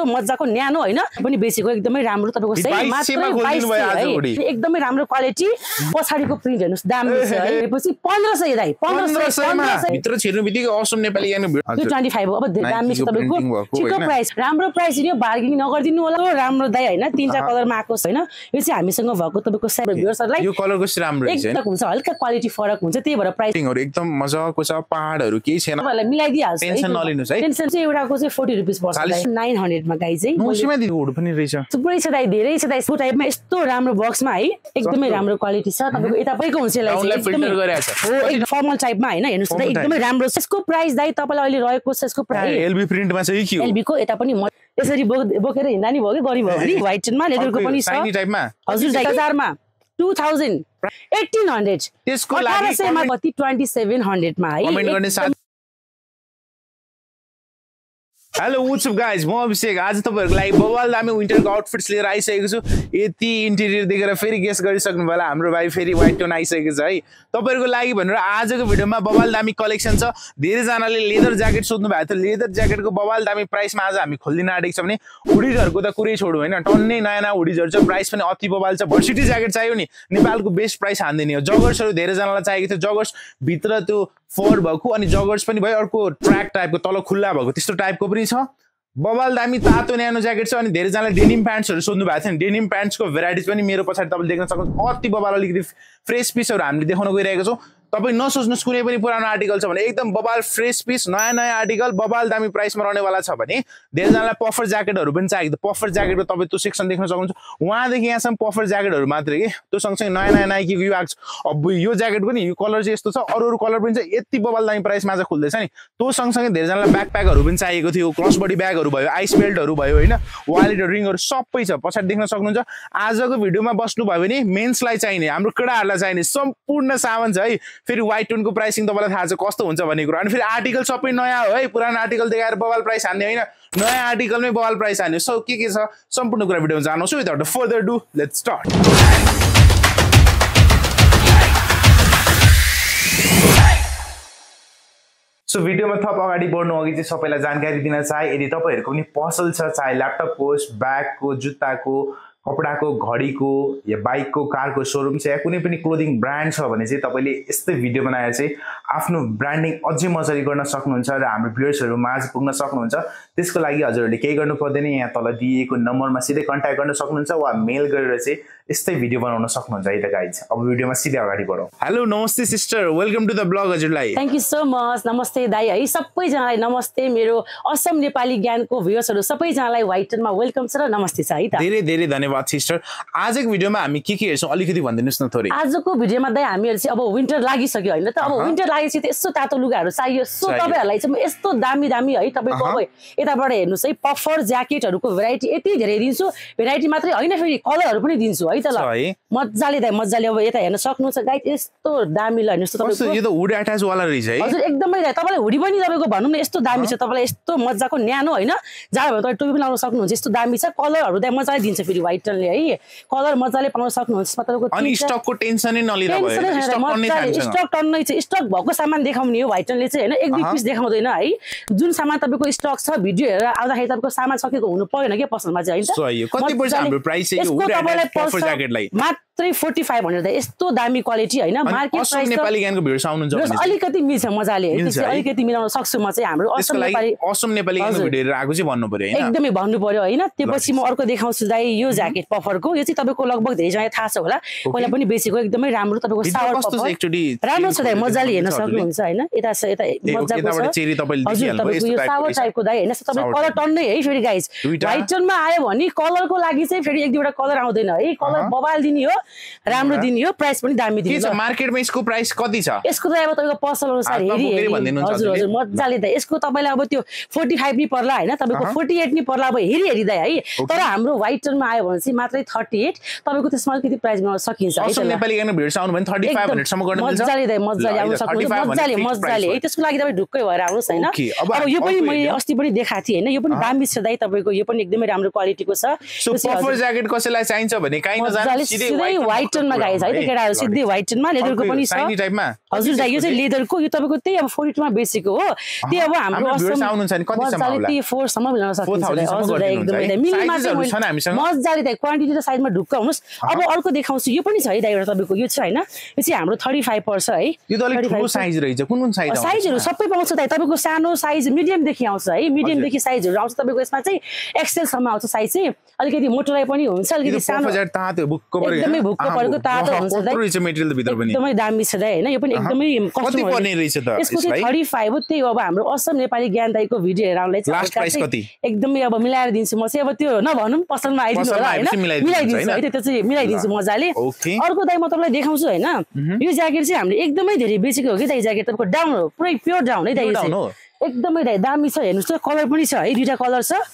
कस्तो मज्जाको न्यानो हैन पनि बेसीको एकदमै राम्रो तपाईको सही मात्र एकदमै राम्रो क्वालिटी पछाडीको प्रिन्ट हेर्नुस् दाम छ है पछि 1500 दाइ 1500 मा भित्र छिर्नुबित्तिकै असम नेपाली यानो 25 अब दाम छ तपाईको ठिक प्राइस राम्रो प्राइस यो बार्गेनिङ नगरदिनु होला राम्रो दाइ हैन तीन चार कलरमा आको छ हैन यो चाहिँ हामीसँग भएको तपाईको सबै भ्युअर्सहरुलाई यो कलरको राम्रो छ हैन एकदम हुन्छ हल्का क्वालिटी फरक हुन्छ त्यही भएर प्राइसिङहरु एकदम मजाको छ पहाडहरु केही छैन मलाई मिलाइदिहाल्छ टेन्सन नलिनुस् है टेन्सन चाहिँ एउटाको चाहिँ 40 रुपैयाँ पर्छ 900 मा गाइस है मौसमै दिउड पनि रहेछ थुप्रै छ दाइ धेरै छ दाइ सो टाइपमा यस्तो राम्रो बक्समा है एकदमै राम्रो क्वालिटी छ तपाईको एता पैको हुन्छ यसलाई एकदमै एकदम फर्मल टाइपमा हैन हेर्नुस् त एकदमै राम्रो छ यसको प्राइस दाइ तपाईलाई अहिले रहेको छ यसको प्राइस एलबी प्रिन्टमा चाहिँ के हो एलबी को एता पनि यसरी बोकेर हिँड्दा नि भोगे गरि भयो नि व्हाइटनमा लेदरको पनि छ टाइनी टाइपमा हजुर दाइ 1000 मा 2000 1800 त्यसको लागि 1800 मा 2700 मा है कमेन्ट गर्ने साथ Hello, what's up guys? I'm Abhishek. Today, I will show you winter outfits. I will show you the interior. I will guess the Whitetone. Today's video, I will collection. There is a leather jacket. The leather jacket is price. I will show you the price. I will show you the price. I will show you the joggers. Bobal dami tato nano jackets on there is a denim pants or soon bath and denim pants को varieties when you double taken some fresh piece or am the Honogo. Topic no soon articles on them Bobal fresh piece, no article, Bobal dami price Maronewala Sabani. There is a puffer jacket or Ruben Sack, the puffer jacket with top 26 and seconds. One he has some puffer jacket or matri, two songs in Nike view acts or your jacket when you color just or color brings a 80 Bobal dami price Maza Kuldesani. Two songs there is a backpack or Ruben Sack with you crossbody bag. Ice belt or Rubayoina, wallet ring or shop piece of Possad Dina Sognoja, as of the Viduma Bosnu Bavini, main slide sign, Amrukada sign, some Puna Savans, I feel Whitetone go pricing the wallet has a cost of Vanigro. And for article shop in Noya, put an article there, Bobal price, and no article may Bobal price, and so kick is some Puna Gravidons. So without further ado, let's start. So video ma thap agadi बढ्नु अघि चाहिँ सबैलाई जानकारी दिन चाहे यदि तपाईहरुको पनि पसल छ चाहे ल्यापटप को ब्याग को जुत्ता को कपडा को घडी को या बाइक को कार को शोरूम छ या कुनै पनि क्लोथिङ ब्रान्ड छ भने चाहिँ तपाईले यस्तै भिडियो बनाएर चाहिँ आफ्नो ब्रान्डिङ अझै मजरी गर्न सक्नुहुन्छ र हाम्रो भ्युअर्सहरु माझ पुग्न सक्नुहुन्छ त्यसको लागि हजुरले केही गर्नु पर्दैन यहाँ तल दिएको नम्बरमा सिधै कन्ट्याक्ट गर्न सक्नुहुन्छ वा मेल गरेर चाहिँ यस्तै भिडियो बनाउन सक्नुहुन्छ है त गाइस अब भिडियोमा सिधै अगाडि बढौ हेलो नमस्ते sister welcome to the blog हजुरलाई थ्यांक यू सो मच नमस्ते दाइ है सबै जनालाई नमस्ते मेरो असम नेपाली ज्ञानको भ्युअर्सहरु सबै जनालाई व्हाइटनमा वेलकम छ र नमस्ते छ है त धेरै धेरै धन्यवाद सिस्टर आजको भिडियोमा हामी के के हेर्छौं अलिकति भन्दिनुस् न थोरै आजको भिडियोमा दाइ हामीहरु चाहिँ अब विन्टर लागिसक्यो हैन त अब विन्टर लागेपछि त यस्तो तातो लुगाहरु चाहियो सो तपाईहरुलाई चाहिँ यस्तो दामी दामी है तपाईको अब यताबाट हेर्नुस् है पफर ज्याकेटहरुको भेराइटी यति धेरै दिन्छु भेराइटी मात्रै हैन फेरि कलरहरु पनि दिन्छु मज्जाले दाइ मज्जाले अब यता हेर्न सक्नुहुन्छ गाइस यस्तो दामी ल हेर्नुस् तपाईको यो त हुडी अट्याच वाला रहेछ है हजुर एकदमै दाइ तपाईलाई हुडी पनि तपाईको भन्नुम न यस्तो दामी छ तपाईलाई यस्तो मज्जाको न्यानो हैन जाडो भए त टोपी पनि लाउन सक्नुहुन्छ यस्तो दामी छ कलरहरु दाइ मज्जाले दिन्छ फेरि व्हाइटले है कलर मज्जाले पाउन सक्नुहुन्छ मात्रको अनि स्टकको टेन्सनै नलिदा भयो स्टक टन्नै छ स्टक टन्नै छ स्टक भएको सामान देखाउने हो व्हाइटले चाहिँ हैन एक दुई पीस देखाउँदैन है जुन सामान तपाईको स्टक छ भिडियो हेरेर आउँदाखेरि तपाईको सामान सकेको हुनु पर्दैन के पसलमा चाहिँ हैन सही हो कति पर्छ हाम्रो प्राइस चाहिँ हुडी अट्याच मात्रै 4500 दाइ यस्तो दामी क्वालिटी हैन मार्केट प्राइस नेपाली ज्ञानको भ्युअर्स आउनुहुन्छ भने अलिकति मिल्छ मजाले है त्यसै अलिकति मिलाउन सक्छु म चाहिँ हाम्रो असम नेपाली ज्ञानको भिडियो हेरेर आगो चाहिँ भन्नु पर्यो हैन एकदमै भन्नु पर्यो हैन त्यसपछि म अर्को देखाउँछु दाइ यो ज्याकेट पफरको यो चाहिँ तपाईको लगभग धेरै जना थाहा छ होला पहिला पनि बेसेको एकदमै राम्रो तपाईको सावर पफर राम्रो छ दाइ मजाले हेर्न सक्नुहुन्छ हैन एता छ एता मजाको छ चेरी तपाईले देखिहाल्नु भयो यस्तो सावर टाइपको दाइ हैन सबै कलर टन्नै है फेरि गाइस व्हाइटनमा आयो भने कलरको लागि चाहिँ फेरि एक दुईवटा कलर आउँदैन है कलर बबाल दिने हो राम्रो दिने हो प्राइस पनि दामी दिन्छ के छ मार्केटमा यसको प्राइस कति छ यसको त अब तपाईको पसल अनुसार हेरि हजुर हजुर मज्जाले दाइ यसको तपाईलाई अब त्यो 45 नि पर्ला हैन तपाईको 48 नि पर्ला अब हेरि हेरि दाइ है तर हाम्रो व्हाइटनमा आयो भने चाहिँ मात्रै 38 तपाईको त्यसमा कति प्राइस गर्न सकिन्छ है असम नेपाली गाने भिडियो आउनु भने 3500 सम्म गर्न मिल्छ मज्जाले दाइ मज्जाले आउन सक्नुहुन्छ मज्जाले है त्यसको लागि तपाई ढुक्कै भएर आउनुस् हैन अब यो पनि मैले अस्ति पनि देखाएको थिए हैन यो पनि दामी छ दाइ तपाईको यो पनि एकदमै राम्रो क्वालिटीको छ सो पफर ज्याकेट कसैलाई चाहिन्छ भने काइन नजानु सिधै white tone ma guys. I think I the white tone ma leather ko pani sa. Shiny type ma. Hazur dayo se leather ko. Yo tabe ko tei ab 42 ma basic ko. Tei ab hamro awesome. Quantity 4 samma milna sakins. Hazur dayo ekdamai minimal ma. Most jali dayo quantity ta size ma dhukka hunus. Ab arko dekhaunchu yo pani sa hai dayo tabe ko yo cha haina. Yo chai hamro 35 parcha hai. Yo ta alek ठूलो size rahaicha. Kun kun size आउँछ? Size haru sabai pauncha dayo. Tabe ko sano size medium dekhi आउँछ hai. Medium dekhi size haru आउँछ tabe ko यसमा चाहिँ XL सम्म आउँछ size चाहिँ. अलिकति मोटो राई पनि हुन्छ अलिकति सानो एकदमै भुक्क परेको तातो हुन्छ एकदमै दामी छ दाइ हैन यो पनि एकदमै कति पर्ने रहेछ त यसको 35 हो त्यही अब हाम्रो असम नेपाली ज्ञान दाइको भिडियो हेराउनलाई चाहिँ एकदमै अब मिलाएर दिन्छु म चाहिँ अब त्यो नभनौं पसलमा आइदिनु होला हैन मिलाइदिन्छु है त्यो चाहिँ मिलाइदिन्छु मजाले अर्को दाइ म तपाईलाई देखाउँछु हैन यो ज्याकेट चाहिँ हामीले एकदमै धेरै बेचेको हो के दाइ ज्याकेट तपाईको डाउन हो पुरै प्योर डाउन है दाइ एकदमै दाइ दामी छ हेर्नुस् त कलर पनि छ है दुईटा कलर छ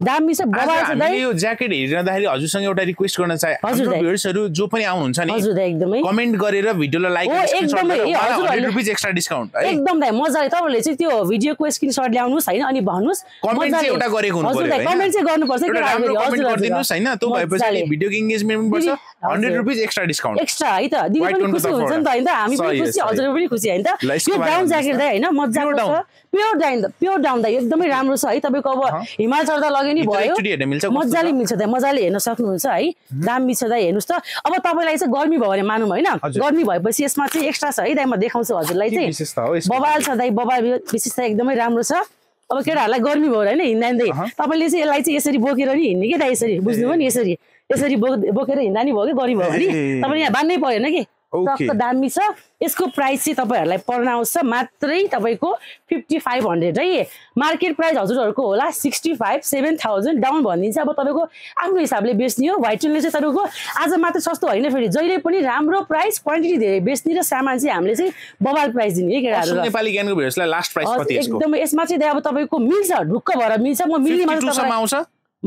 दामी छ बबाल छ दाइ यो ज्याकेट हेरिरदाखेरि हजुरसँग एउटा रिक्वेस्ट गर्न चाहे हाम्रो भ्युअर्सहरु जो पनि आउनुहुन्छ नि हजुर दाइ एकदमै कमेन्ट गरेर भिडियोलाई लाइक गरेर ₹100 एक्स्ट्रा डिस्काउन्ट है एकदम दाइ मजाले तपाईहरुले चाहिँ त्यो भिडियोको स्क्रिनशट ल्याउनुस् हैन अनि भन्नुस् कमेन्ट चाहिँ एउटा गरेको हुनुपर्छ हजुर दाइ कमेन्ट चाहिँ गर्नुपर्छ के राखेर हजुर गरिदिनुस् हैन त्यो भएपछि भिडियोको एंगेजमेन्ट पनि बढ्छ ₹100 एक्स्ट्रा डिस्काउन्ट एक्स्ट्रा है त दिदी पनि खुसी हुन्छ नि त हैन हामी पनि खुसी हजुर पनि खुसी हैन त यो डाउन ज्याकेट दाइ हैन मजाको छ प्योर डाउन दाइ एकदमै राम्रो छ है तपाईको अब हिमाल चढ्दा मजाले मिल्छ दाइ मजाले हेर्न सक्नुहुन्छ है दामी छ दाइ हेर्नुस् त अब तपाईलाई चाहिँ गर्मी भयो भने मानौं हैन गर्मी भएपछि यसमा चाहिँ एक्स्ट्रा छ है दाइ म देखाउँछु हजुरलाई चाहिँ बबाल छ दाइ बबाल विशेषता एकदमै राम्रो छ अब केटाहरुलाई गर्मी भयो हैन हिँड्दै तपाईले चाहिँ यसलाई चाहिँ यसरी बोकेर नि हिँड्ने के दाइ यसरी बुझ्नुभयो नि यसरी बोकेर हिँड्दा नि भयो के गर्मी भयो भने तपाईले यहाँ बान्नै पर्यो हैन के टक्क दामी छ यसको प्राइस चाहिँ तपाईहरुलाई पर्न आउँछ मात्रै तपाईको 5500 है मार्केट प्राइस हजुरहरुको होला 65,7,000 डाउन भन्दिन्छ अब तपाईको आफ्नो हिसाबले बेच्ने हो व्हाइटले चाहिँ तपाईको आज मात्र सस्तो हैन फेरि जहिले पनि राम्रो प्राइस क्वान्टिटी धेरै बेच्ने र सामान चाहिँ हामीले चाहिँ बबाल प्राइस दिने है केटाहरुलाई नेपाली ज्ञानको भ्युअर्सलाई लास्ट प्राइस कति यसको एकदम यसमा चाहिँ दाइ अब तपाईको मिल्छ ढुक्क भएर मिल्छ म मिल्ने मात्र तपाईलाई आउँछ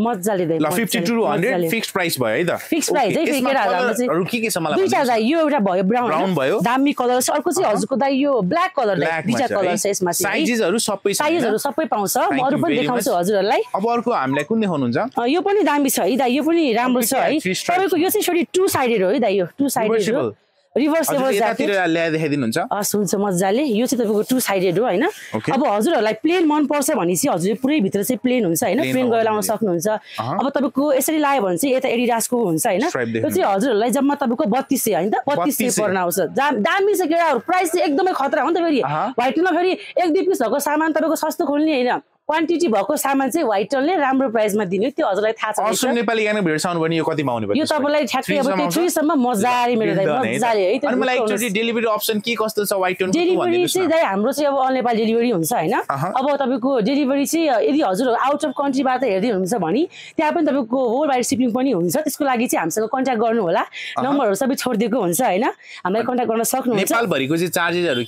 मजाले दाइ 5200 फिक्स प्राइस भयो है त फिक्स प्राइस है केटाहरुलाई चाहिँ अरु के सम्मला दुईटा दाइ यो एउटा भयो ब्राउन भयो दामी कलर छ अर्को चाहिँ हजुरको दाइ यो ब्ल्याक कलर दाइ दुईटा कलर छ यसमा साइजहरु सबै पाउँछ म अरु पनि देखाउँछु हजुरहरुलाई अब अर्को हामीलाई कुन देखाउनुहुन्छ यो पनि दामी छ है दाइ यो पनि राम्रो छ है तपाईको यो चाहिँ छोडी टु साइडेड हो है दाइ यो टु साइडेड रिभर्सेबल ज्याकेट ल्याए देखाइदिनुहुन्छ हुन्छ मजाले यो चाहिँ तपाईको टु साइडेड हो हैन अब हजुरहरुलाई प्लेन मन पर्छ भनेसी हजुरले पुरै भित्र चाहिँ प्लेन हुन्छ हैन प्लेन गएर लाउन सक्नुहुन्छ अब तपाईको यसरी लायो भने चाहिँ एता एडिडासको हुन्छ हैन त्यो चाहिँ हजुरहरुलाई जम्मा तपाईको 3200 हैन त 3200 पर्न आउँछ दामी छ केटाहरु प्राइस चाहिँ एकदमै खतरा हो नि त फेरि व्हाइटमा फेरि एक दुई पीस भएको सामान तपाईको सस्तो खोल्ने हैन क्वान्टिटी भएको सामान चाहिँ व्हाइटले राम्रो प्राइसमा दिने त्यो हजुरलाई थाहा छ असम नेपाली गाना भेट्छ आउनु भने यो कतिमा आउने भयो यो तपाईलाई ठ्याक्कै अब त्यो 3 सम्म मजाले मेरो दाइ मजाले है अनि मलाई एकचोटी डेलिभरी अप्सन के कस्तो छ व्हाइटको डेलिभरी चाहिँ दाइ हाम्रो चाहिँ अब अल नेपाल डेलिभरी हुन्छ हैन अब तपाईको डेलिभरी चाहिँ यदि हजुर आउट अफ कन्ट्रीबाट हेर्दै हुनुहुन्छ भने त्यहाँ पनि तपाईको होल वाइड शिपिङ पनि हुन्छ त्यसको लागि चाहिँ हामीसँग कन्ट्याक्ट गर्नु होला नम्बरहरु सबै छोडिदिएको हुन्छ हैन हामीलाई कन्ट्याक्ट गर्न सक्नुहुन्छ नेपाल भरिको चाहिँ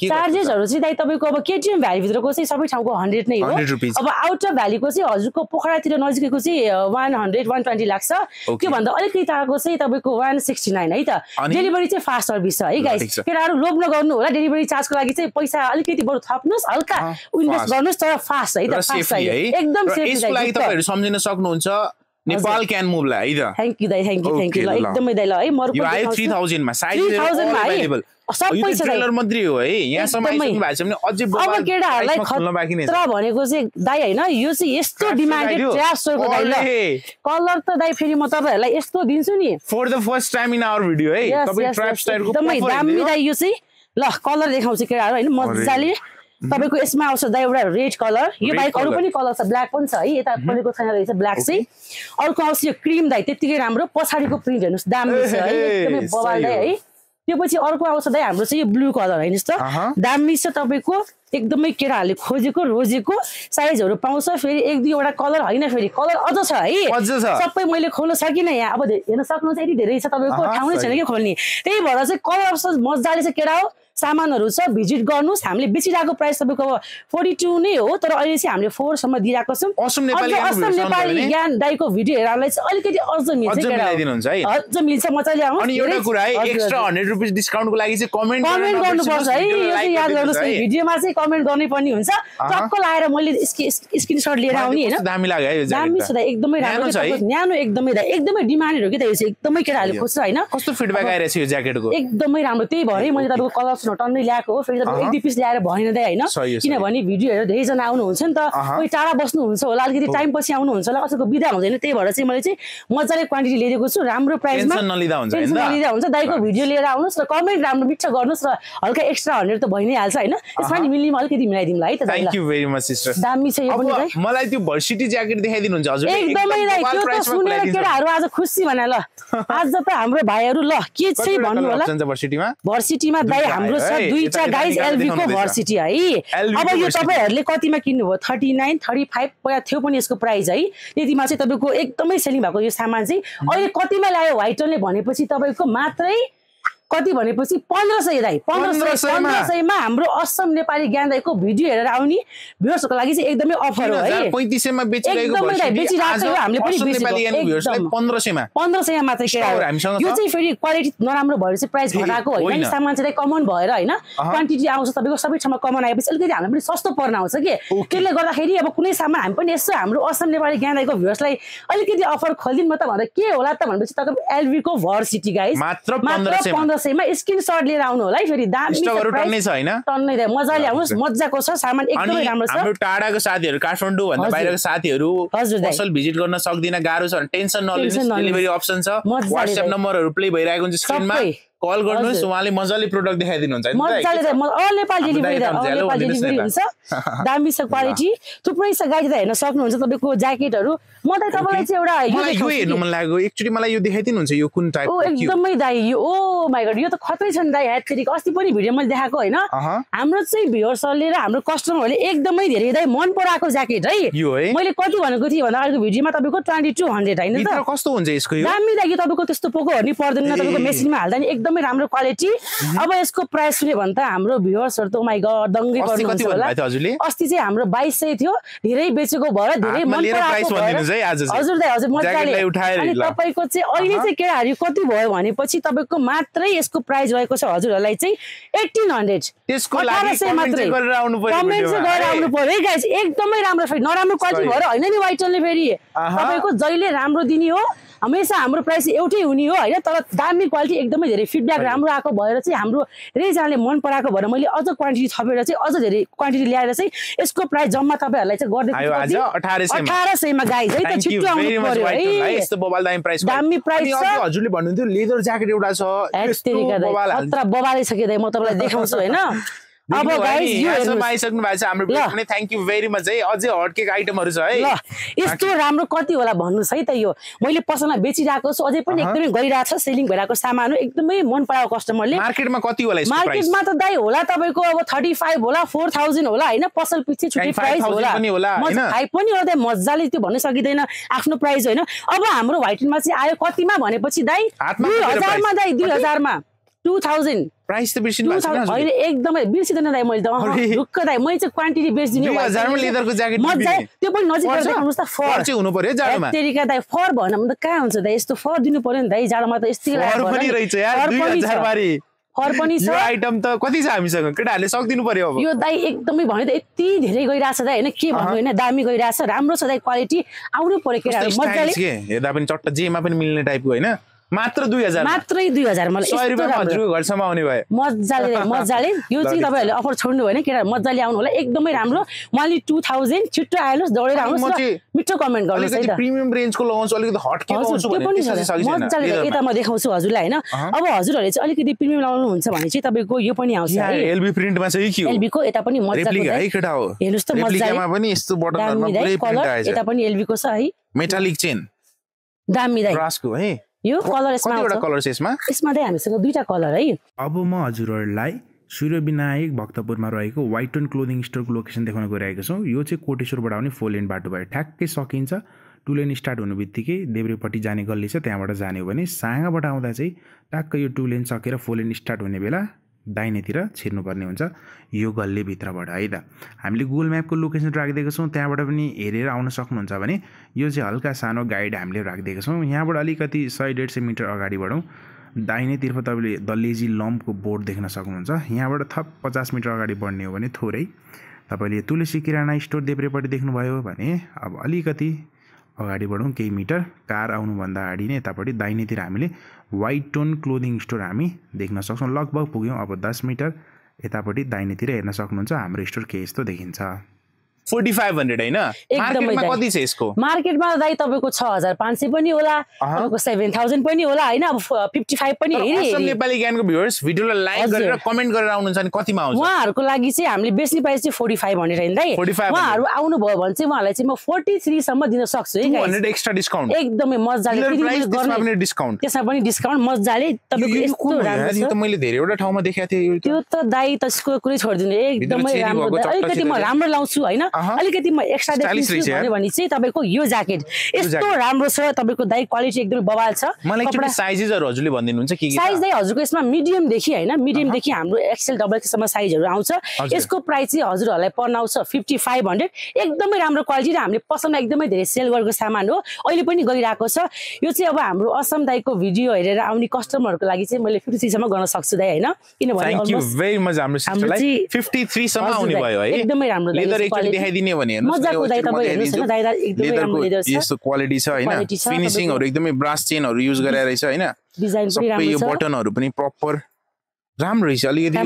चार्जेसहरु चाहिँ दाइ तपाईको अब केटीएम भ्याली भित्रको चाहिँ सबै ठाउँको 100 नै हो अब आउट भ्यालीको चाहिँ हजुरको पोखरातिर नजिकैको चाहिँ 100-120 लाग्छ त्यो भन्दा अलिकति टाढाको चाहिँ तपाईको 169 है त डेलिभरी चाहिँ फास्ट सर्भिस छ है गाइस केटाहरु लोभ नगर्नु होला डेलिभरी चार्जको लागि चाहिँ पैसा अलिकति बरु थप्नुस् हल्का इन्भेस्ट गर्नुस् तर फास्ट है त फास्ट है एकदम सेफ यसको लागि तपाईहरु सम्झिन सक्नुहुन्छ नेपाल क्यान मुभ ला है त थ्याङ्क यु ल एकदमै दाइ ल है म रुको 3000 मा साइज अवेलेबल सबै छ दाइ मन्त्री हो है यहाँ समाइसक्नु भएको छ भने अझै बबाल अब केटाहरुलाई खोल्न बाकी नै छ तर भनेको चाहिँ दाइ हैन यो चाहिँ यस्तो डिमान्डेड ट्र्याप सोको दाइ ल कलर त दाइ फेरि म तपाईहरुलाई यस्तो दिन्छु नि for the first time in our video है तपाई ट्र्याप स्टाइलको एकदमै दामी दाइ यो चाहिँ ल कलर देखाउँछु केटाहरु हैन मज्जाले तपाईको यसमा आउँछ दाइ एउटा रेड कलर यो बाइक अरु पनि कलर छ ब्ल्याक पनि छ है यता परेको छैन रहेछ ब्ल्याक चाहिँ अर्को आउँछ यो क्रीम दाइ त्यतिकै राम्रो पछाडीको प्रिन्ट हेर्नुस् दामी छ है एकदमै बबाल दाइ है त्यसपछि अर्को आउँछ दाइ हाम्रो चाहिँ यो ब्लू कलर हैनस् त दामी छ तपाईको एकदमै केटाहरुले खोजेको रोजेको साइजहरु पाउँछ फेरि एक दुई वटा कलर हैन फेरि कलर अझ छ है सबै मैले खोल्न सकिन यहाँ अब हेर्न सक्नुहुन्छ यति धेरै छ तपाईको ठाउँ नै छैन के खोल्ने त्यही भएर चाहिँ कलर अप्सन मजाले छ केटा हो सामानहरु छ भिजिट गर्नुस् हामीले बेचिराको प्राइस सबैको 42 नै हो तर अहिले चाहिँ हामीले 4 सम्म दिइराको छौं असम नेपाली ज्ञान दाइको भिडियो हेरालाई चाहिँ अलिकति अझ मिल्छ है अझ मिल्छ मचाले आउँ अनि एउटा कुरा है एक्स्ट्रा 100 रुपैयाँ डिस्काउन्ट को लागि चाहिँ कमेन्ट गर्नुपर्छ है यो चाहिँ याद गर्नुस् भिडियोमा चाहिँ कमेन्ट गर्नै पर्ने हुन्छ टक्क लाएर मैले स्क्रिनशट लिएर आउने हैन दामी लाग्यो है यो दामी छ एकदमै राम्रो छ न्यानो एकदमै डिमान्ड हो के त यो चाहिँ एकदमै केटाहरु खोज्छ हैन कस्तो फिडब्याक आइरहेछ यो ज्याकेटको एकदमै राम्रो त्यही भरै मैले तपाईको कलर टन्नै ल्याएको हो फेरि तपाईको एक दुई पिस ल्याएर भएन दाइ हैन किनभने भिडियो हेरेर धेरै जना आउनु हुन्छ नि त कोही टाढा बस्नु हुन्छ होला अलिकति टाइम पछि आउनु हुन्छ होला कसैको बिदा हुँदैन त्यही भएर चाहिँ मैले चाहिँ मजाले क्वान्टिटी लिएको छु राम्रो प्राइसमा टेन्सन नलिदा हुन्छ हैन नलिदा हुन्छ दाइको भिडियो लिएर आउनुस् र कमेन्ट राम्रो मिठो गर्नुस् र हल्का एक्स्ट्रा 100 त भइ नै हाल्छ हैन यसमा नि मिल्नेमा अलिकति मिलाइदिमला है त दाइ thank you very much sister दामी छ यो पनि दाइ मलाई त्यो भर्सिटी ज्याकेट देखाइदिनु हुन्छ हजुर एकदमै दाइ त्यो त सुनेर केटाहरु आज खुसी भने ल आज त हाम्रो भाइहरु ल के चाहिँ भन्नु होला भर्सिटीमा भर्सिटीमा दाइ हाम्रो छ दुईटा गाइस एलबी को भर्सिटी है अब यो तपाईहरुले कतिमा किन्नु भयो 39 35 पया थियो पनि यसको प्राइस है यतिमा चाहिँ तपाईको एकदमै सेलिङ भएको यो सामान चाहिँ अहिले कतिमा ल्यायो व्हाइटनले भनेपछि तपाईको मात्रै कति भनेपछि 1500 दाइ 1500 मा हाम्रो असम नेपाली ज्ञान दाइको भिडियो हेरेर आउने भ्युअर्सहरुको लागि चाहिँ एकदमै अफर हो है 3500 मा बेचिरहेको भर्सिटी आज हामीले पनि नेपाली ज्ञान भ्युअर्सलाई 1500 मा मात्रै केरा यो चाहिँ फेरि क्वालिटी नराम्रो भएर चाहिँ प्राइस घटाएको हैन सामान चाहिँ कमन भएर हैन क्वान्टिटी आउँछ तपाईको सबै ठाउँमा कमन आएपछि अलिकति हामीले पनि सस्तो पर्न आउँछ के त्यसले गर्दाखेरि अब कुनै सामान हामी पनि यसो हाम्रो असम नेपाली ज्ञान दाइको भ्युअर्सलाई अलिकति अफर खोलिदिन म त भन्दा के होला त भनेपछि तपाईको एलबी को भर्सिटी गाइस मात्र 1500 सेमा स्क्रिनशट लिएर आउनु होला है फेरि दामी स्टकहरु टन्नै छ हैन टन्नै दाइ मजा ल्याउनुस् मज्जाको छ सामान एकदमै राम्रो छ हाम्रो टाडाको साथीहरु काठमाडौँ भन्दा बाहिरको साथीहरु असल भिजिट गर्न सक्दिन गाह्रो छ टेन्सन नलिनुहोस् डेलिभरी अप्सन छ WhatsApp नम्बरहरु प्ले भइरहेको हुन्छ स्क्रिनमा कल गर्नुहोस् उहाँले मजाले प्रोडक्ट देखाइदिनुहुन्छ हैन मजाले दाइ अल नेपाल डेलिभरी हुन्छ दामी छ क्वालिटी थुप्रै छ गाइस हेर्न सक्नुहुन्छ तपाईको ज्याकेटहरु म त तपाईलाई चाहिँ एउटा यो हेर्न मन लाग्यो एक्चुअली मलाई यो देखाइदिनुहुन्छ यो कुन टाइपको ओ एकदमै दाइ यो ओ माय गॉड यो त खतरै छ नि दाइ हेत्तिरीको अस्ति पनि भिडियो मैले देखाएको हैन हाम्रो चाहिँ भ्युअर्सहरुले र हाम्रो कस्टमरहरुले एकदमै धेरै दाइ मन पराएको ज्याकेट है मैले कति भनेको थिए भन्दा अगाडिको भिडियोमा तपाईको 2200 हैन त कस्तो हुन्छ यसको यो दामी दाइ यो तपाईको त्यस्तो पोको हर्नी पर्दैन तपाईको मेसिनमा हाल्दा नि एकदमै राम्रो क्वालिटी अब यसको प्राइस सुने भन्दा हाम्रो भ्युअर्सहरु त ओ माय गॉड दंगै पर्नुहुन्छ होला अस्ति चाहिँ हाम्रो 2200 थियो धेरै बेचेको भएर धेरै मन पराएको हजुर दाइ हजुर मजाले उठाएर अनि तपाईको चाहिँ अहिले चाहिँ केटाहरु कति भयो भनेपछि तपाईको मात्रै यसको प्राइस भएको छ हजुरहरुलाई चाहिँ 1800 त्यसको लागि कमेन्ट गरेर आउनु पर्यो कमेन्ट गरेर आउनु पर्यो है गाइस एकदमै राम्रो फेरि नराम्रो क्वालिटी भएर हैन नि व्हाइटनले फेरि तपाईको जहिले राम्रो दिने हो हमेशा हाम्रो प्राइस एउटै हुने हो हैन तर दामी क्वालिटी एकदमै धेरै फिडब्याक राम्रो आको भएर चाहिँ हाम्रो रेजले मन पराएको भएर मैले अझ क्वान्टिटी थपेर चाहिँ अझ धेरै क्वान्टिटी ल्याएर चाहिँ यसको प्राइस जम्मा तपाईहरुलाई चाहिँ गर्दै छु आज 1800 मा गाइस है त छिट्टो आउनु पर्यो है यस्तो बबाल दामी प्राइस दामी प्राइस छ हजुरले भन्नुहुन्थ्यो लेदर ज्याकेट एउटा छ यस्तो बबाल खतरा बबालै छ के दाइ म तपाईलाई देखाउँछु हैन अब गाइस यो हेर्नुमा आइसक्नु भएको छ हाम्रो भिडियोमा थ्यांक यू भेरी मच है अझै हटकेक आइटमहरु छ है ल यस्तो राम्रो कति होला भन्नुस् है त यो मैले पसलमा बेचिराको छु अझै पनि एकदमै गइराछ सेलिङ भइराको सामान हो एकदमै मन पराएको कस्टमरले मार्केटमा कति होला यसको प्राइस मार्केटमा त दाइ होला तपाईको अब 35 होला 4000 होला हैन पसल पछि छुट्टै प्राइस होला पनि होला हैन 5 पनि होला दाइ मज्जाले त्यो भन्न सकिदैन आफ्नो प्राइस हैन अब हाम्रो व्हाइटनमा चाहिँ आयो कतिमा भनेपछि दाइ 2000 मा दाइ 2000 मा 2000 प्राइस त बिर्सिनु भएको छैन अहिले एकदमै बिर्सिदैन दाइ मैले त ढुक्क दाइ मैले चाहिँ क्वान्टिटी बेच दिने 2000 मा लेदरको ज्याकेट मजाले त्यो पनि नजिकबाट देख्नुहोस् त फर चाहिँ हुनु पर्यो जाडोमा तरिका दाइ फर भन्न त कहाँ हुन्छ दाइ यस्तो फर दिनु पर्यो नि दाइ जाडोमा त यस्तै लाग्छ फर पनि रहेछ यार 2000 बारी फर पनि छ यो आइटम त कति छ हामीसँग केटाहरुले सक्दिनु पर्यो अब यो दाइ एकदमै भने त यति धेरै गइराछ दाइ हैन के भन्नु हैन दामी गइराछ राम्रो छ दाइ क्वालिटी आउनु पर्यो केटाहरु मजाले हेर्दा पनि चट्ट जेमा पनि मिल्ने टाइपको हैन मात्र 2000 मात्रै 2000 मलाई 100 रुपैयाँ हजुरको घरसम्म आउने भए मज्जाले यो चाहिँ तपाईहरुले अफर छोड्नु भएन केटा मज्जाले आउनु होला एकदमै राम्रो मलाई 2000 छिट्टो आएलोस् दौडेर आउनुस् मिठो कमेन्ट गर्नुस् है त प्रिमियम रेन्जको लगाउँछु अलिकति हटके लगाउँछु भने त्यसै सकिदैन मज्जाले यता म देखाउँछु हजुरलाई हैन अब हजुरहरुले चाहिँ अलिकति प्रिमियम लगाउनु हुन्छ भने चाहिँ तपाईको यो पनि आउँछ है एलबी प्रिन्टमा चाहिँ के हो एलबी को यता पनि मज्जाको है केटा हो हेर्नुस् त मज्जाले पनि यस्तो बटनहरुमा पुरै प्रिन्ट आएछ यता पनि एलबी को छ है मेटालिक चेन दामी दाइ ब्रासको है यो कलर यसमा एउटा कलर छ यसमा चाहिँ हामीसँग दुईटा कलर है अब म हजुरहरुलाई सूर्य विनायक भक्तपुरमा रहेको व्हाइटन क्लोथिङ स्टोरको लोकेसन देखाउन गइरहेको छौं यो चाहिँ कोटेश्वरबाट आउने फोर लेन बाटो भएर ठ्याक्कै सकिन्छ टु लेन स्टार्ट हुनु बित्तिकै देब्रेपट्टि जाने गल्ली छ त्यहाँबाट जाने हो भने सांगाबाट आउँदा चाहिँ टक्क यो टु लेन सकेर फोर लेन स्टार्ट हुने बेला दाहिनेतिर छिर्नुपर्ने हुन्छ यो गल्ली भित्रबाट है त हामीले गुगल म्यापको लोकेसन राखिदिएको छौं त्यहाँबाट पनि हेरेर आउन सक्नुहुन्छ भने यो चाहिँ हल्का सानो गाइड हामीले राखिदिएको छौं यहाँबाट अलिकति 100-150 मिटर अगाडि बढौं दाहिनेतिरको तपाईले द लेजी लम्पको बोर्ड देख्न सक्नुहुन्छ यहाँबाट थप 50 मिटर अगाडि बढ्ने हो भने थोरै तपाईले तुलसी किराना स्टोर देब्रेपटी देख्नु भयो भने अब अलिकति अगाडि बढौं केही मिटर कार आउनु भन्दा अगाडि नै यतापटी दाहिनेतिर हामीले व्हाइट टोन क्लोथिङ स्टोर हामी देख्न सक्छौं लगभग पुग्यौं अब 10 मिटर यतापटी दाहिनेतिर हेर्न सक्नुहुन्छ हाम्रो स्टोर के यस्तो देखिन्छ 4500 हैन मार्केटमा कति छ यसको मार्केटमा दाइ तपाईको 6500 पनि होला तपाईको 7000 पनि होला हैन अब 55 पनि हेरि असम नेपाली ज्ञानको भ्युअर्स भिडियोलाई लाइक गरेर कमेन्ट गरेर आउनुहुन्छ अनि कतिमा आउँछ उहाँहरुको लागि चाहिँ हामीले बेच्ने प्राइस चाहिँ 4500 हैन दाइ उहाँहरु आउनु भयो भने चाहिँ उहाँलाई चाहिँ म 43 सम्म दिन सक्छु है गाइस 100 एक्स्ट्रा डिस्काउन्ट एकदमै मज्जाले गर्ने डिस्काउन्ट त्यसमा पनि डिस्काउन्ट मज्जाले तपाईको यस्तो राम्रो छ यो त मैले धेरैवटा ठाउँमा देखेको थिए त्यो त दाइ त्यसको कुरै छोड्दिनु एकदमै राम्रो अलिकति म राम्रो लाउँछु हैन अलिकति म एक्स्ट्रा देख्छु भने चाहिँ तपाईको यो ज्याकेट यस्तो राम्रो छ तपाईको दाइ क्वालिटी एकदम बवाल छ मलाई एकचोटी साइजहरु हजुरले भन्दिनु हुन्छ के के साइज दाइ हजुरको यसमा मिडियम देखि हैन मिडियम देखि हाम्रो एक्सेल डबल एक्सेल सम्म साइजहरु आउँछ यसको प्राइस चाहिँ हजुरहरुलाई पर्न आउँछ 5500 एकदमै राम्रो क्वालिटी र हामीले पसलमा एकदमै धेरै सेल गरेको सामान हो अहिले पनि गरिरहेको छ यो चाहिँ अब हाम्रो असम दाइको भिडियो हेरेर आउने कस्टमरहरुको लागि चाहिँ मैले 53 सम्म गर्न सक्छु दाइ हैन किनभने थ्यांक यू भेरी मच हाम्रो सिस्टरलाई 53 सम्म आउने भयो है एकदमै राम्रो लाग्यो दिने भने हेर्नुस् यसको क्वालिटी छ हैन फिनिशिङहरु एकदमै ब्रास चेनहरु युज गराइरहेछ हैन डिजाइन पनि राम्रो छ यो बटनहरु पनि प्रपर राम्रो छ अलिकति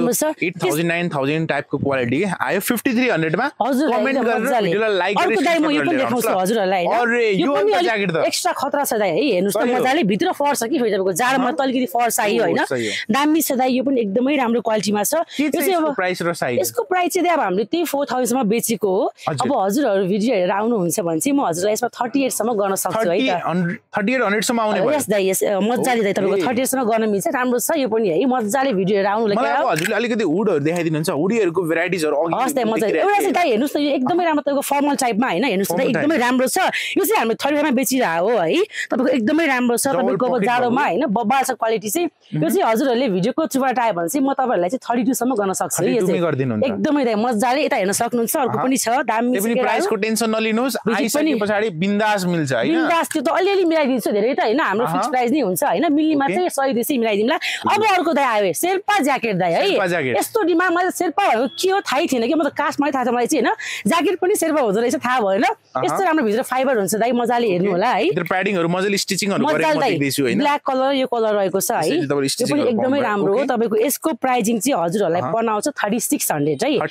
8000 9000 टाइपको क्वालिटी के आयो 5300 मा कमेन्ट गरेर भिडियोलाई लाइक गरेर दाइ म यो पनि देखाउँछु हजुरहरुलाई हैन अरे यो ज्याकेट त एक्स्ट्रा खतरा छ दाइ है हेर्नुस् त मजाले भित्र फर्स छ कि फेजको जाडोमा त अलिकति फर्स आयो हैन दामी छ दाइ यो पनि एकदमै राम्रो क्वालिटीमा छ यो चाहिँ प्राइस र साइज यसको प्राइस चाहिँ अब हामीले 4000 मा बेचेको हो अब हजुरहरु भिडियो हेरेर आउनु हुन्छ भने चाहिँ म हजुरलाई यसमा 38 सम्म गर्न सक्छु है त 3800 सम्म आउने भयो यस दाइ यस मजाले दाइ तपाईको 38 सम्म गर्न मिल्छ राम्रो छ यो पनि है मजाले भिडियो मलाई हजुरले अलिकति वुडहरु देखाइदिनुहुन्छ वुडीहरुको भेराइटीजहरु अगाडि एउटा चाहिँ दाइ हेर्नुस् त यो एकदमै राम्रो तपाईको फर्मल टाइपमा हैन हेर्नुस् त एकदमै राम्रो छ यो चाहिँ हामी 35 मा बेचिरा हो है तपाईको एकदमै राम्रो छ तपाईको जाडोमा हैन बब्बाल छ क्वालिटी चाहिँ यो चाहिँ हजुरहरुले भिडियोको थ्रुबाट आए भने चाहिँ म तपाईहरुलाई चाहिँ 32 सम्म गर्न सक्छु है यो चाहिँ एकदमै दाइ मज्जाले यता हेर्न सक्नुहुन्छ अर्को पनि छ दामी छ यो प्राइसको टेन्सन नलिनुस् आइसके पछाडी बिन्दास मिल्छ हैन बिन्दास त्यो त अलिअलि मिलाइदिन्छु धेरै त हैन हाम्रो फिक्स प्राइस नै हुन्छ हैन मिल्नेमा चाहिँ 100-200 मिलाइदिमला अब अर्को दाइ आयो सेल पा ज्याकेट दाइ है यस्तो डिमान्ड मलाई शेर्पा हो के हो थाहै थिएन के म त कास्ट मलाई थाहा छ मलाई चाहिँ हैन ज्याकेट पनि शेर्पा हुँदो रहेछ थाहा भएन यस्तो राम्रो भित्र फाइबर हुन्छ दाइ मजाले हेर्नु होला है भित्र प्याडिङहरु मजाले स्टिचिङहरु गरेर म दिइदिन्छु हैन ब्ल्याक कलर यो कलर रहेको छ है यो पनि एकदमै राम्रो हो तपाईको यसको प्राइजिङ चाहिँ हजुरहरुलाई बनाउँछ 3600 है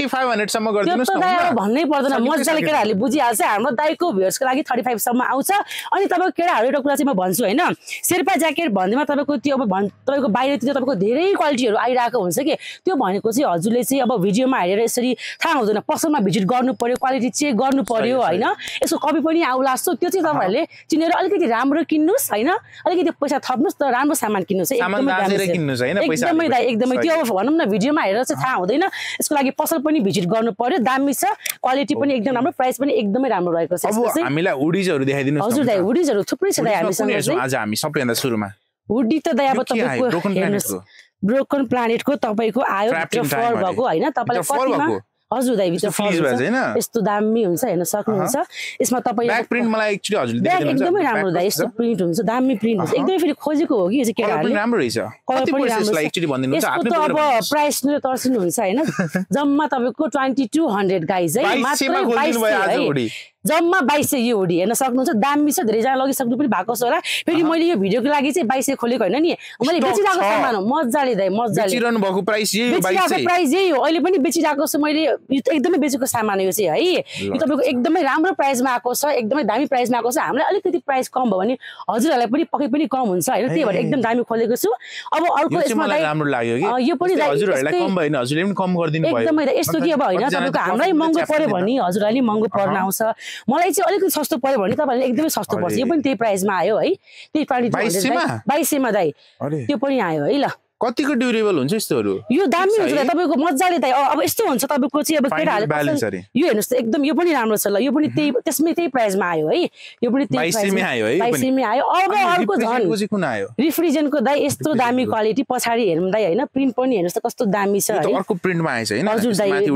3500 सम्म गर्दिनुस् न दाइ भन्नै पर्दैन मजाले केटाहरुले बुझिहाल्छ हाम्रो दाइको भ्युअर्सको लागि 35 सम्म आउँछ अनि तपाईको केटाहरु एउटा कुरा चाहिँ म भन्छु हैन शेर्पा ज्याकेट भन्दैमा तपाईको त्यो अब तपाईको बाहिर तपाईको धेरै क्वालिटीहरु आइराको हुन्छ के त्यो भनेको चाहिँ हजुरले चाहिँ अब भिडियोमा हेरेर यसरी थाहा हुँदैन पसलमा भिजिट गर्नु पर्यो क्वालिटी चेक गर्नु पर्यो हैन यसको कपी पनि आउला जस्तो त्यो चाहिँ तपाईहरुले चिनेर अलिकति राम्रो किन्नुस् हैन अलिकति पैसा थप्नुस् त राम्रो सामान किन्नुस् एकदमै राम्रो किन्नुस् हैन पैसा एकदमै त्यो अब भनौं न भिडियोमा हेरेर चाहिँ थाहा हुँदैन यसको लागि पसल पनि भिजिट गर्नु पर्यो दामी छ क्वालिटी पनि एकदम राम्रो प्राइस पनि एकदमै राम्रो रहेको छ यसको चाहिँ हामीलाई हुडीजहरु देखाइदिनुस् हजुर दाइ हुडीजहरु थुप्रै छ दाइ हामीसँग आज हामी सबैभन्दा सुरुमा हुडी त दया बताको ब्रोकन प्लानेटको तपाईको आयो फर भएको हैन तपाईलाई कतिमा हजुर दाइ भित्र फर हुन्छ यस्तो दामी हुन्छ हेर्न सक्नुहुन्छ यसमा तपाईले ब्याक प्रिन्ट मलाई एक्चुअली हजुरले देखाइदिनुहुन्छ एकदमै राम्रो दाइ यस्तो प्रिन्ट हुन्छ दामी प्रिन्ट हुन्छ एकदमै फेरि खोजेको हो कि यो चाहिँ केटाहरुले एकदमै राम्रो रहेछ कति पैसालाई एक्चुअली भन्दिनुहुन्छ आफ्नो अब प्राइस नै तर्सिनु हुन्छ हैन जम्मा तपाईको 2200 गाइस है मात्र 2200 जम्मा 2200 यो हुडी हेर्न सक्नुहुन्छ दामी छ धेरै जना लगिसक्नु पनि भएको छ होला फेरि मैले यो भिडियोको लागि चाहिँ 2200 खोलेको हैन नि मैले बेचिराको सामान हो मज्जाले दाइ मज्जाले बेचिरहनु भएको प्राइस यही हो 2200 प्राइस यही हो अहिले पनि बेचिराको छु मैले यो त एकदमै बेचेको सामान हो यो चाहिँ है यो तपाईको एकदमै राम्रो प्राइसमा आको छ एकदमै दामी प्राइसमा आको छ हामीलाई अलिकति प्राइस कम भयो भने हजुरहरुलाई पनि पक्कै पनि कम हुन्छ हैन त्यही भएर एकदम दामी खोलेको छु अब अर्को यसमा दाइ राम्रो लाग्यो कि यो पनि हजुरहरुलाई कम भएन हजुरले पनि कम गर्दिनु भयो एकदमै यस्तो कि अब हैन तपाईको हामीलाई महँगो पर्यो भनी हजुरहरुलाई महँगो पर्न आउँछ मलाई चाहिँ अलिकति सस्तो पर्यो भने तपाईहरुलाई एकदमै सस्तो पर्छ यो पनि त्यही प्राइसमा आयो है त्यही 2200 मा दाइ त्यो पनि आयो है ल कतिको ड्युरेबल हुन्छ यस्तोहरु यो दामी हुन्छ तपाईको मज्जाले त अब यस्तो हुन्छ तपाईको चाहिँ अब केटाहरु यो हेर्नुस् एकदम यो पनि राम्रो छ ल यो पनि त्यही त्यसमै त्यही प्राइसमा आयो है यो पनि त्यही प्राइसमै आयो है यो पनि प्राइसमै आयो अब अर्को झन् कुन आयो रिफ्रिजरेन्टको दाइ यस्तो दामी क्वालिटी पछाडी हेर्नु दाइ हैन प्रिन्ट पनि हेर्नुस् त कस्तो दामी छ है यो त अर्को प्रिन्टमा आएछ हैन माथि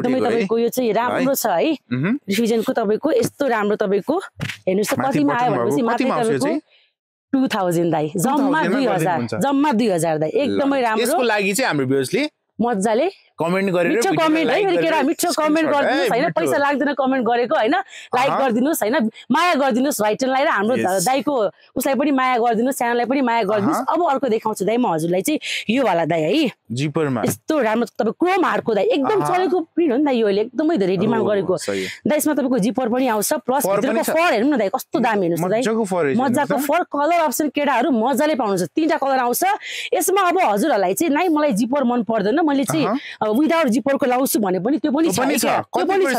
उठेको है तपाईको यो चाहिँ राम्रो छ है रिफ्रिजरेन्टको तपाईको यस्तो राम्रो तपाईको हेर्नुस् त कतिमा आयो भनेपछि माथि तपाईको 2000 दाइ जम्मा 2000 जम्मा 2000 दाइ एकदमै राम्रो यसको लागि चाहिँ हाम्रो भ्युअर्सले मज्जाले कमेन्ट गरेर मिठो कमेन्ट है मेरो केरा मिठो कमेन्ट गर्दिनुस् हैन पैसा लाग्दैन कमेन्ट गरेको हैन लाइक गर्दिनुस् हैन माया गर्दिनुस् व्हाइटनलाई र हाम्रो दाइको उसलाई पनि माया गर्दिनुस् च्यानललाई पनि माया गर्दिनुस् अब अर्को देखाउँछु दाइ म हजुरलाई चाहिँ यो वाला दाइ है जिपरमा यस्तो राम्रो तपाई क्रोम हार्डको दाइ एकदम चलेको प्रिन्ट हो नि दाइ योले एकदमै धेरै डिमान्ड गरेको दाइ यसमा तपाईको जिपर पनि आउँछ प्लस भित्रको फर हेर्नु न दाइ कस्तो दामी हेर्नुस् दाइ मज्जाको फर कलर अप्सन केडाहरु मज्जाले पाउनुहुन्छ तीनटा कलर आउँछ यसमा अब हजुरहरुलाई चाहिँ नाइ मलाई जिपर मन पर्दैन मैले चाहिँ without zipper को लाउँछु भने पनि त्यो पनि छ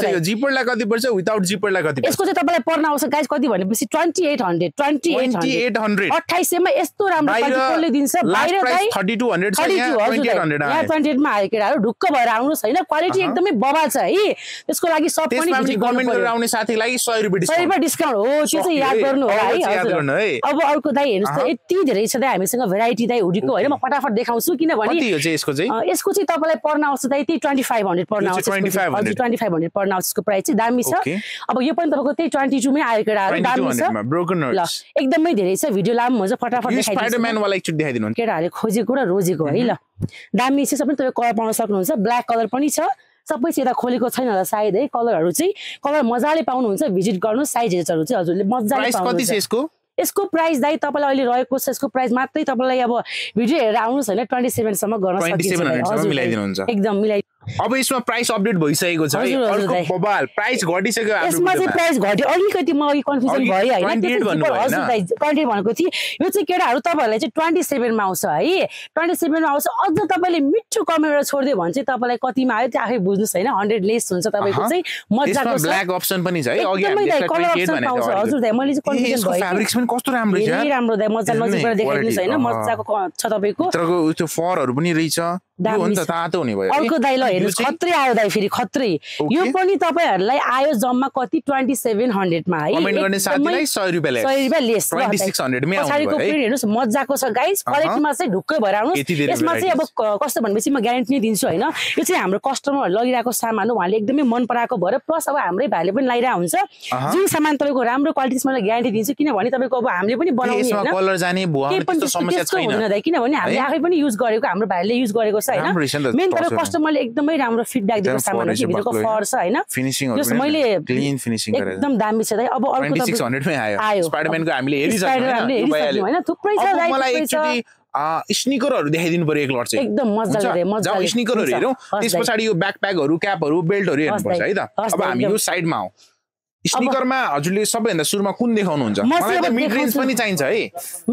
यो zipper ला कति पर्छ without zipper ला कति पर्छ यसको चाहिँ तपाईलाई पर्न आउँछ गाइस कति भनेपछि 2800 2800 मा यस्तो राम्रो क्वालिटीले दिन्छ बाहिर गाइ 3200 छ यहाँ 2800 यहाँ 2800 मा आयो केटाहरु ढुक्क भएर आउनुस् हैन क्वालिटी एकदमै बबा छ है त्यसको लागि सब पनि कमेन्ट गरेर आउने साथीको लागि 100 रुपैयाँ डिस्काउन्ट हो त्यो चाहिँ याद गर्नु होला है अब अर्को दाइ हेर्नुस् त यति धेरै छ दाइ हामीसँग भेराइटी दाइ हुडीको हैन म फटाफट देखाउँछु किनभने कति हो चाहिँ यसको चाहिँ तपाईलाई पर्न दाइ 2500 पर्न आउँछ 2500 पर्न आउँछ यसको प्राइस चाहिँ दामी छ अब यो पनि तपाईको त्यही 22 मै आयो केटाहरु दामी छ ल एकदमै धेरै छ भिडियो लाम हुन्छ फटाफट देखाइदिन्छु स्पाइडरम्यान वाला एकचोटि देखाइदिनु हुन्छ केटाहरुले खोजेको र रोजेको है ल दामी छ सबै तपाईको कलर पाउन सक्नुहुन्छ ब्ल्याक कलर पनि छ सबै चाहिँ खोलेको छैन होला सायद है कलरहरु चाहिँ कलर मज्जाले पाउनुहुन्छ भिजिट गर्नु साइज हेर्नुहरु चाहिँ हजुरले मज्जाले पाउनुहुन्छ प्राइस कति छ यसको यसको प्राइस दाइ तपाईलाई अहिले रहेको छ यसको प्राइस मात्रै तपाईलाई अब भिडियो हेरेर आउनुस् हैन 27 सम्म गर्न सकिन्छ 27 सम्म मिलाइदिनु हुन्छ एकदम मिलाइ अब यसमा प्राइस अपडेट भइसकेको छ है अर्को बबाल प्राइस घटिसक्यो हाम्रो यसमा चाहिँ प्राइस घट्यो अलिकति म कन्फ्युजन भयो हैन हजुर दाइ कन्टेन्ट भनेको थिए यो चाहिँ केटाहरु तपाईहरुलाई चाहिँ 27 मा आउँछ है 27 मा आउँछ अझ तपाईले मिठो कमेन्ट छोड्दियो भने चाहिँ तपाईलाई कतिमा आयो त्यो आफै बुझ्नुस् हैन 100 लेस हुन्छ तपाईको चाहिँ मज्जाको यसमा ब्ल्याक अप्सन पनि छ है अघि हामीले कलर अप्सन पाउँछ हजुर दाइ मैले चाहिँ कन्फ्युजन भयो फ्याब्रिक्स पनि कस्तो राम्रो छ है राम्रो दाइ मज्जा नजिकबाट देखाइदिनुस् हैन मज्जाको छ तपाईको भित्रको त्यो फरहरु पनि रहेछ यो हो नि त तातो हुने भयो अर्को दाइ ल हेर्नुस् खत्रै आयो दाइ फेरि खत्रै यो पनि तपाईहरुलाई आयो जम्मा कति 2700 मा है कमेन्ट गर्ने साथीलाई 100 रुपैयाँ लेस 2600 मै आउँछ साथीको फेरि हेर्नुस् मज्जाको छ गाइस क्वालिटीमा चाहिँ ढुक्कै भएर आउनुस् यसमा चाहिँ अब कस्तो भनेपछि म ग्यारेन्टी नै दिन्छु हैन यो चाहिँ हाम्रो कस्टमरहरु लगिराको सामान हो उहाँले एकदमै मन पराएको भएर प्लस अब हाम्रै भाइले पनि लाइरा हुन्छ जुन सामान तपाईको राम्रो क्वालिटीमा मैले ग्यारेन्टी दिन्छु किनभने तपाईको अब हामीले पनि बनाउने हैन यसमा कलर जाने भुवा त्यस्तो समस्या छैन दाइ किनभने हामीले आफै पनि युज गरेको हाम्रो भाइले युज गरेको मेन तर कस्टमरले एकदमै राम्रो फिडब्याक दिएको सामान छ भित्रको फर छ हैन फिनिशिङ हो मैले क्लीन फिनिशिङ गरेर एकदम दामी छ दाइ अब अर्को त 2600 मै आयो स्पाइडरम्यानको हामीले हेरिसक्यौं हैन थुप्रै छ दाइ मलाई एकचोटी स्निकरहरु देखाइदिनु पर्यो एक लट चाहिँ एकदम मज्जाले मज्जाले स्निकरहरु हेरौं त्यसपछि यो ब्याकप्याकहरु क्यापहरु बेल्टहरु हेर्नुपर्छ है त अब हामी यो साइडमा आउ स्निकरमा हजुरले सबैभन्दा सुरुमा कुन देखाउनुहुन्छ मलाई त मिड रेन्ज पनि चाहिन्छ है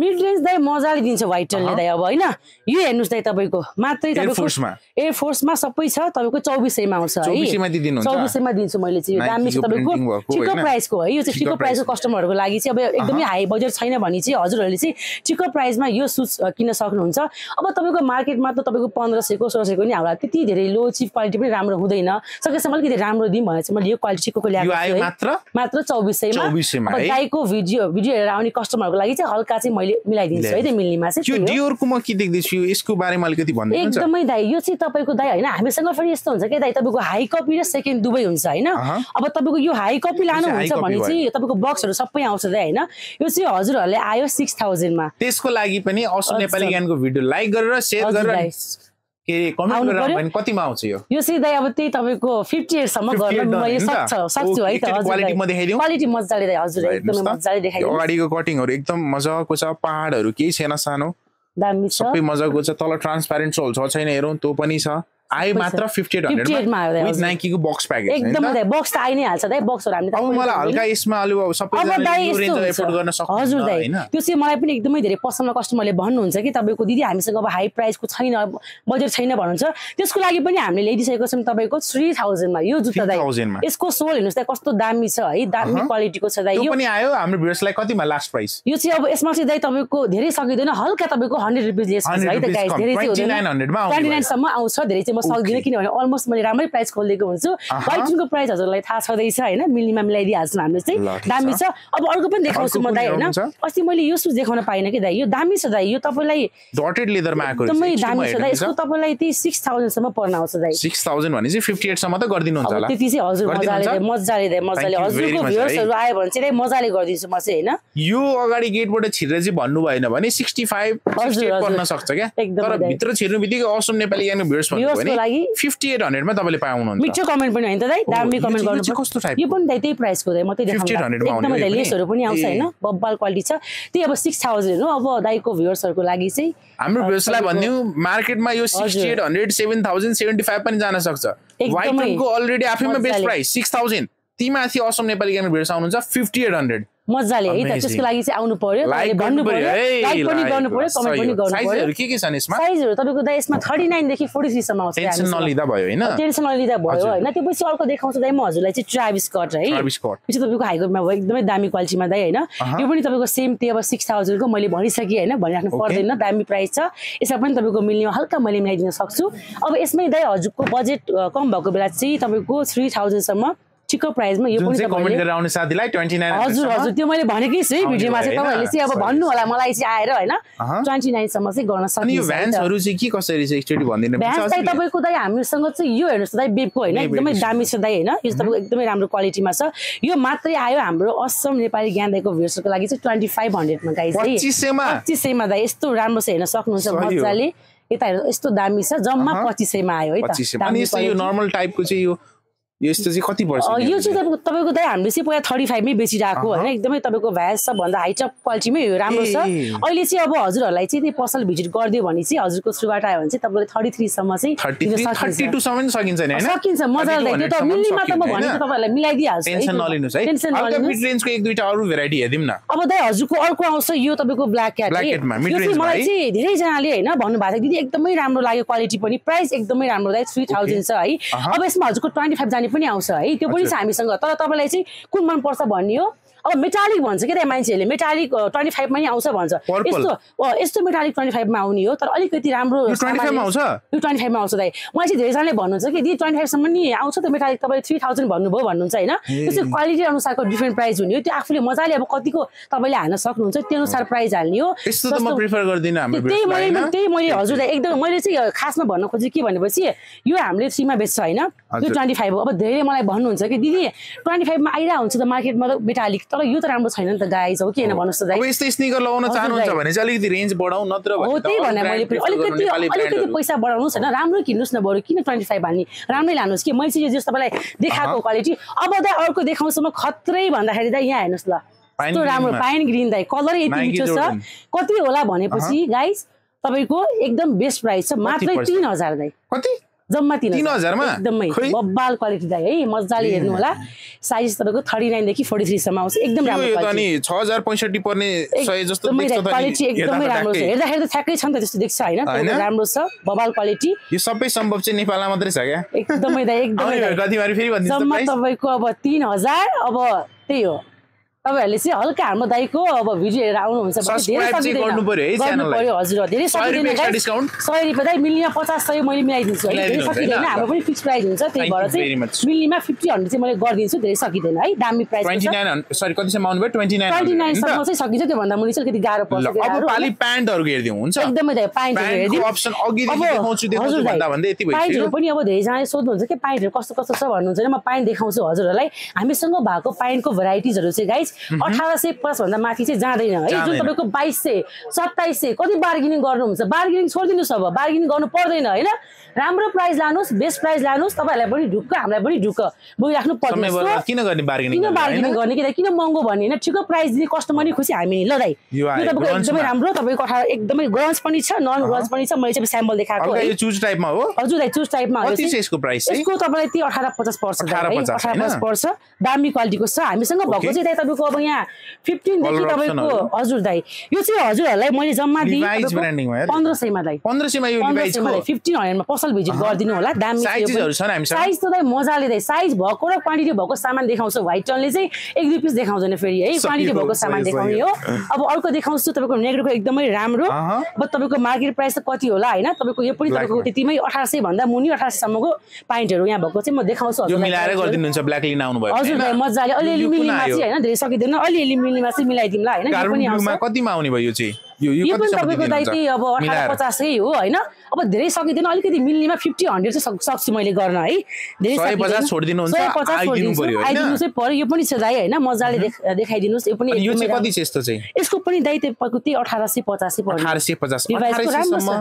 मिड रेन्ज दाइ मजाले दिन्छ व्हाइटनले दाइ अब हैन यो हेर्नुस् दाइ तपाईको मात्रै तपाईको एयर फोर्समा सबै छ तपाईको 2400 मा आउँछ है 2400 मा दिदिनु हुन्छ 2400 मा दिन्छु मैले चाहिँ यो दामी तपाईको ठिक प्राइसको है यो चाहिँ ठिक प्राइसको कस्टमरहरुको लागि चाहिँ अब एकदमै हाई बजेट छैन भने चाहिँ हजुरहरुले चाहिँ ठिक प्राइसमा यो सुज किन्न सक्नुहुन्छ अब तपाईको मार्केटमा त तपाईको 1500 को 1600 को नि आउला त्यति धेरै लो चिप क्वालिटी पनि राम्रो हुँदैन सकेसम्म अलिकति राम्रो दिम भने चाहिँ मैले यो क्वालिटीको को ल्याएको छु है मात्र 2400 मा दाइको भिडियो हेरेर आउने कस्टमरहरुको लागि चाहिँ हल्का चाहिँ मैले मिलाइदिन्छु है त मिल्नेमा चाहिँ यो डियोरको म के देख्दैछु यसको बारेमा अलिकति भन्नुहुन्छ एकदमै दाइ यो चाहिँ तपाईको दाइ हैन हामीसँग फेरि यस्तो हुन्छ के दाइ तपाईको हाई कपी र सेकेन्ड दुबै हुन्छ हैन अब तपाईको यो हाई कपी लानु हुन्छ भने चाहिँ तपाईको बक्सहरु सबै आउँछ दाइ हैन यो चाहिँ हजुरहरुले आयो 6000 मा त्यसको लागि पनि असुल नेपाली ज्ञानको भिडियो लाइक गरेर शेयर गरेर के कमेन्ट गरेर भने कतिमा आउँछ यो यो सिधै अब त्यही तपाईको 58 सम्म गर्न मैले सक्छु है त हजुर क्वालिटी म देखाइदिउँ क्वालिटी मज्जाले दाइ हजुर एकदमै मज्जाले देखाइदिउँ अगाडीको कटिङहरु एकदम मजाको छ पहाडहरु केही छैन सानो दामी छ सबै मजाको छ तल ट्रान्सप्यारेन्ट सोल छ छैन हेरौं त्यो पनि छ I मात्रा 5800 मा आयो विथ नाइकी को बक्स प्याकेज एकदम हो बक्स त आइ नै हाल्छ दाइ बक्सहरु हामीले अब मलाई हल्का यसमा अलि सबै रेन्ज एफोर्ड गर्न सक्छ हजुर दाइ त्यो चाहिँ मलाई पनि एकदमै धेरै पसलमा कस्टमरले भन्नुहुन्छ कि तपाईको दिदी हामीसँग अब हाई प्राइस को छैन बजेट छैन भन्नुहुन्छ त्यसको लागि पनि हामीले ल्याइदिसकेको छम तपाईको 3000 मा यो जुत्ता दाइ यसको सोल हेर्नुस् दाइ कस्तो दामी छ है दामी क्वालिटीको छ दाइ यो पनि आयो हाम्रो भ्युअर्सलाई कतिमा लास्ट प्राइस यो चाहिँ अब यसमा चाहिँ दाइ तपाईको धेरै सकिदैन हल्का तपाईको 100 रुपैयाँ लेस हुन्छ है त गाइस धेरै चाहिँ हुँदैन 99 सम्म आउँछ धेरै चाहिँ सक्दिन किनभने अलमोस्ट मैले राम्रै प्राइस खोलेको हुन्छु वाइटनको प्राइस हजुरलाई थाहा छदैछ हैन मिनिमम ल्याइदिहाल्छौं हामीले चाहिँ दामी छ अब अर्को पनि देखाउँछु म दाइ हैन अस्ति मैले यो सुज देखाउन पाइन के दाइ यो दामी छ दाइ यो तपाईलाई डटेड लेदरमा आएको छ एकदमै दामी छ दाइ यसको तपाईलाई ती 6000 सम्म पर्न आउँछ दाइ 6000 भनेपछि 58 सम्म त गर्दिनु हुन्छ होला त्यति चाहिँ हजुर मजाले दाइ मजाले हजुरको भ्युअर्सहरु आए भने चाहिँ मजाले गर्दिन्छु म चाहिँ हैन यो अगाडि गेटबाट छिरेर चाहिँ भन्नु भएन भने 65 68 पर्न सक्छ के तर भित्र छिर्नुबित्तिकै असम नेपाली यानको भ्युअर्स भन्नु लागि 5800 मा तपाईले पाउनुहुन्छ मिठो कमेन्ट पनि हैन त दाइ दामी कमेन्ट गर्नु कस्तो टाइप यो पनि दाइ त्यही प्राइस को दाइ म त्यही देखाउँछु एकदमै दाइ लेसहरु पनि आउँछ हैन बब्बल क्वालिटी छ त्यही अब 6000 हो अब दाइको भ्युअर्स हरको लागि चाहिँ हाम्रो भ्युअर्सलाई भन्नु मार्केटमा यो 6800 7000 75 पनि जान सक्छ वाइटनको अलरेडी आफैमा बेस्ट प्राइस 6000 तीमाथि असम नेपाली गेमर भ्युअर्स आउनुहुन्छ 5800 मजाले है त त्यसको लागि चाहिँ आउनु पर्यो मैले भन्नु पर्यो लाइक पनि गर्नु पर्यो कमेन्ट पनि गर्नु पर्यो साइजहरु के छन् यसमा साइजहरु तपाईको दाइ यसमा 39 देखि 43 सम्म आउँछ टेन्सन नलिदा भयो हैन टेन्सन नलिदा भयो हैन त्यसपछि अर्को देखाउँछु दाइ म हजुरलाई चाहिँ ट्राभिस स्कट है ट्राभिस स्कट यो चाहिँ तपाईको हाइकोटमा भयो एकदमै दामी क्वालिटीमा दाइ हैन यो पनि तपाईको सेम त्यही अब 6000 को मैले भनिसके हैन भनिराख्नु पर्दैन दामी प्राइस छ यसमा पनि तपाईको मिल्ने हल्का मैले मिलाइदिन सक्छु अब यसमै दाइ हजुरको बजेट कम भएको बेला चाहिँ तपाईँको 3000 सम्म चिको प्राइस मा यो पनि त कमेन्ट गरेर आउने साथीलाई 29 हजुर हजुर त्यो मैले भनेकै छु है भिडियोमा चाहिँ तपाईहरुले चाहिँ अब भन्नु होला मलाई चाहिँ आएर हैन 29 सम्म चाहिँ गर्न सक्नुहुन्छ अनि यो भ्यान्सहरु चाहिँ के कसरी चाहिँ एकचोटी भन्दिनु पर्छ भ्यान्स चाहिँ तपाईको दाइ हामीसँग चाहिँ यो हेर्नुस् दाइ बेबको हैन एकदमै दामी छ दाइ हैन यो तपाईको एकदमै राम्रो क्वालिटीमा छ यो मात्रै आयो हाम्रो असम नेपाली ज्ञान दाइको भ्युअर्सहरुको लागि चाहिँ 2500 मा गाइस 2500 मा दाइ यस्तो राम्रो छ हेर्न सक्नुहुन्छ मज्जाले यता हेर्नु यस्तो दामी छ जम्मा 2500 मा आयो है त अनि यो नर्मल टाइपको चाहिँ यो यस्तो चाहिँ कति पर्छ यो चाहिँ तपाईको दाइ हामीले चाहिँ पहिला 35 मै बेचिराको हैन एकदमै तपाईको भ्यास छ भन्दा हाई टप क्वालिटीमै यो राम्रो छ अहिले चाहिँ अब हजुरहरुलाई चाहिँ त्यही पसल भिजिट गर्दियो भने चाहिँ हजुरको सुरुवात आयो भने चाहिँ तपाईले 33 सम्म चाहिँ 32 सम्म पनि सकिन्छ नि हैन सकिन्छ मजाले त्यो त मिल्नेमा त म भनेको तपाईहरुलाई मिलाइदिहाल्छु टेन्सन नलिनुस् है अब मिड रेन्जको एक दुईटा अरु भेराइटी हेर्दिम न अब दाइ हजुरको अर्को आउँछ यो तपाईको ब्ल्याक क्याट है यो चाहिँ मलाई चाहिँ धेरै जनाले हैन भन्नु भएको थियो दिदी एकदमै राम्रो लाग्यो क्वालिटी पनि प्राइस एकदमै राम्रो दाइ 3000 छ है अब यसमा हजुरको 25 पनि आउँछ है त्यो पनि छ हामीसँग तर तपाईलाई चाहिँ कुन मन पर्छ भन्ने हो अब मेटालिक भन्छ के मान्छेहरुले मेटालिक 25 मा नि आउँछ भन्छ यस्तो यस्तो मेटालिक 25 मा आउने हो तर अलिकति राम्रो 25 मा आउँछ यो 25 मा आउँछ दाइ मलाई चाहिँ धेरै जनाले भन्नुहुन्छ के दि 25 सम्म नि आउँछ त मेटालिक तपाईले 3000 भन्नुभयो भन्नुहुन्छ हैन त्यसै क्वालिटी अनुसारको डिफरेंट प्राइस हुने हो त्यो आफुले मजाले अब कतिको तपाईले हाल्न सक्नुहुन्छ त्यो अनुसार प्राइस हाल्ने हो यस्तो त म प्रेफर गर्दिन हाम्रो त्यही मैले हजुरलाई एकदम मैले चाहिँ खासमा भन्न खोजे के भनेपछि यो हामीले 3 मा बेच्छ हैन यो 25 हो अब धेरै मलाई भन्नुहुन्छ के दिदी 25 मा आइरा हुन्छ त मार्केटमा मेटालिक तर यो त राम्रो छैन नि त गाइस हो किन भन्नुस् त दाइ अब यस्तो स्नीकर लगाउन चाहनुहुन्छ भने चाहिँ अलिकति रेन्ज बढाउ नत्र भने त अलिकति पैसा बढाउनुस् हैन राम्रो किन्नुस् न बरु किन 25 भन्ने राम्रै लानुस् के मैले चाहिँ जस्तो तपाईलाई देखाएको क्वालिटी अब दाइ अर्को देखाउँछु म खत्रै भन्दाखेरि दाइ यहाँ हेर्नुस् ल यस्तो राम्रो पाइन ग्रीन दाइ कलर यति मिठो छ कति होला भनेपछि गाइस तपाईको एकदम बेस्ट प्राइस छ मात्रै 3000 दाइ कति जम्मा 3000 मा एकदमै बब्बाल क्वालिटी दाइ है मज्जाले हेर्नु होला साइज तपाईको 39 देखि 43 सम्म आउँछ एकदम राम्रो क्वालिटी यो त नि 6065 पर्ने 100 जस्तो देख्छ त क्वालिटी एकदमै राम्रो छ हेर्दाखेरि त ठ्याक्कै छ नि त जस्तो देख्छ हैन त्यो राम्रो छ बब्बाल क्वालिटी यो सबै सम्भव चाहिँ नेपालमा मात्रै छ क्या एकदमै दाइ एकदमै कतिबारी फेरि भन्दिन्छ जम्मा तपाईको अब 3000 अब त्यही हो तपाईहरुले चाहिँ हल्का हाम्रो दाइको अब भिडियो हेरेर आउनुहुन्छ भने धेरै सजिलो गर्नु पर्यो है च्यानललाई गर्नु पर्यो हजुर धेरै सजिलो हुन्छ डिस्काउन्ट 100 रुपैयाँ दाइ मिल्नेमा 50 100 मैले मिलाइदिन्छु है धेरै सकिदैन हाम्रो पनि फिक्स प्राइस हुन्छ त्यही भएर चाहिँ मिल्नेमा 50 100 चाहिँ मैले गरिदिन्छु धेरै सकिदैन है दामी प्राइस 29 सरी कति सम्म आउनु भयो 29 सम्म चाहिँ सकिन्छ त्यो भन्दा मुनि अलिकति गाह्रो पर्छ अब खाली प्यान्टहरु हेर्दिउँ हुन्छ एकदमै दाइ प्यान्टहरु हेर्दिउँ अप्सन अघि देखाउँछु देखाउँछु भन्दा भन्दै यति भइसक्यो प्यान्टहरु पनि अब धेरै जनाले सोध्नुहुन्छ के प्यान्टहरु कस्तो कस्तो छ भन्नुहुन्छ नि म प्यान्ट देखाउँछु हजुरहरुलाई हामीसँग भएको प्यान्टको भेराइटीजहरु चाहिँ गाइस 1800+ भन्दा माथि चाहिँ जादैन है जुन तपाईको 2200 2700 कति बार्गेनिङ गर्नुहुन्छ बार्गेनिङ छोड्दिनुस् अब बार्गेनिङ गर्नु पर्दैन हैन राम्रो प्राइस लानुस् बेस्ट प्राइस लानुस् तपाईहरुलाई पनि ढुक्क हामीलाई पनि ढुक्क बोलिराख्नु पर्दैन किन गर्ने बार्गेनिङ गर्ने किन महँगो भन्ने हैन ठिक प्राइस दिने कस्टमर नि खुसी हामी ल दाइ यो तपाईको एकदमै राम्रो तपाईको एकदमै ग्रन्च पनि छ नन ग्रन्च पनि छ मैले चाहिँ स्याम्पल देखाएको हो यो चुज टाइपमा हो हजुर दाइ चुज टाइपमा हो कति छ यसको प्राइस यसको तपाईलाई 1850 पर्छ दाइ 1850 पर्छ दामी क्वालिटीको छ हामीसँग भएको चाहिँ दाइ तपाईको अब यहाँ 15 देखि तपाईको हजुर दाइ यो चाहिँ हजुरहरुलाई मैले जम्मा दिए 1500 मा दाइ 1500 मा यो डिभाइस को 1500 मा पसल भिजिट गर्दिनु होला दामी साइजहरु छन् हामीसँग साइज त दाइ मजाले दाइ साइज भएको र क्वालिटी भएको सामान देखाउँछ Whitetone ले चाहिँ एक दुई पीस देखाउँदैन फेरि है क्वालिटी भएको सामान देखाउने हो अब अर्को देखाउँछु तपाईको नेग्रोको एकदमै राम्रो अब तपाईको मार्केट प्राइस त कति होला हैन तपाईको यो पनि तपाईको त्यतिमै 1800 भन्दा मुनि 1800 सम्मको पाइन्टहरु यहाँ भएको चाहिँ म देखाउँछु हजुर यो मिलाएर गर्दिनुहुन्छ ब्ल्याक लिन आउनु भयो हजुर दाइ मजाले अलिअलि मिलिमा चाहिँ हैन धेरै सकिदैन अलिअलि मिलिमा चाहिँ मिलाइदिमला हैन यो पनि आउँछ कतिमा आउने भयो यो चाहिँ यो पनि तपाईको दाइ चाहिँ अब 1850 है हो हैन अब धेरै सकिदैन अलिकति मिल्नेमा 50 100 चाहिँ सक्छु मैले गर्न है धेरै सकिदैन 150 छोड्दिनु हुन्छ आइदिनु पर्यो हैन आइदिनु चाहिँ पर्यो यो पनि छ दाइ हैन मजाले देखाइदिनुस् यो पनि यो चाहिँ कति छ यस्तो चाहिँ यसको पनि दाइ तपाईको त्यही 1850 पर्यो 1850 1800 सम्म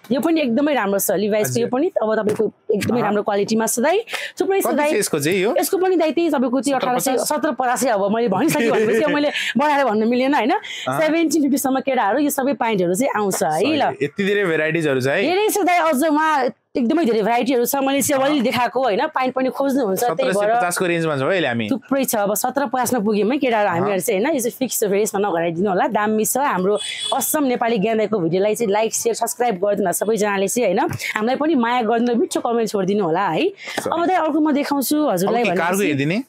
यो पनि एकदमै राम्रो छ लिभाइसको यो पनि अब तपाईको एकदमै राम्रो क्वालिटीमा छ दाइ थुप्रै छ दाइ यसको चाहिँ यो यसको पनि दाइ त्यही तपाईको चाहिँ 1870 अब मैले भनिसके भनेपछि मैले बढाएर भन्न मिलेन हैन 1750 सम्म केडाहरु यो सबै पाइन्टहरु चाहिँ आउँछ है ल यति धेरै भेराइटीजहरु छ है धेरै छ दाइ अझ मा एकदमै धेरै भेराइटीहरु छ मैले चाहिँ अलि देखाको हैन पाइन्ट पनि खोज्नु हुन्छ त्यही भएर 1750 को रेन्जमा छ अहिले हामी थुप्रै छ अब 1750 मा पुग्यमै केडाहरु हामीहरु चाहिँ हैन यो चाहिँ फिक्स रेन्जमा नगराइदिनु होला दामी छ हाम्रो असम नेपाली ज्ञानदाइको भिडियोलाई चाहिँ लाइक शेयर सब्स्क्राइब गर्दिनु सबै जनाले चाहिँ हैन हामीलाई पनि माया गर्दिनु मिठो कमेन्ट छोड्दिनु होला है अब दाइ अर्को म देखाउँछु हजुरलाई भने कार्गो हेदिने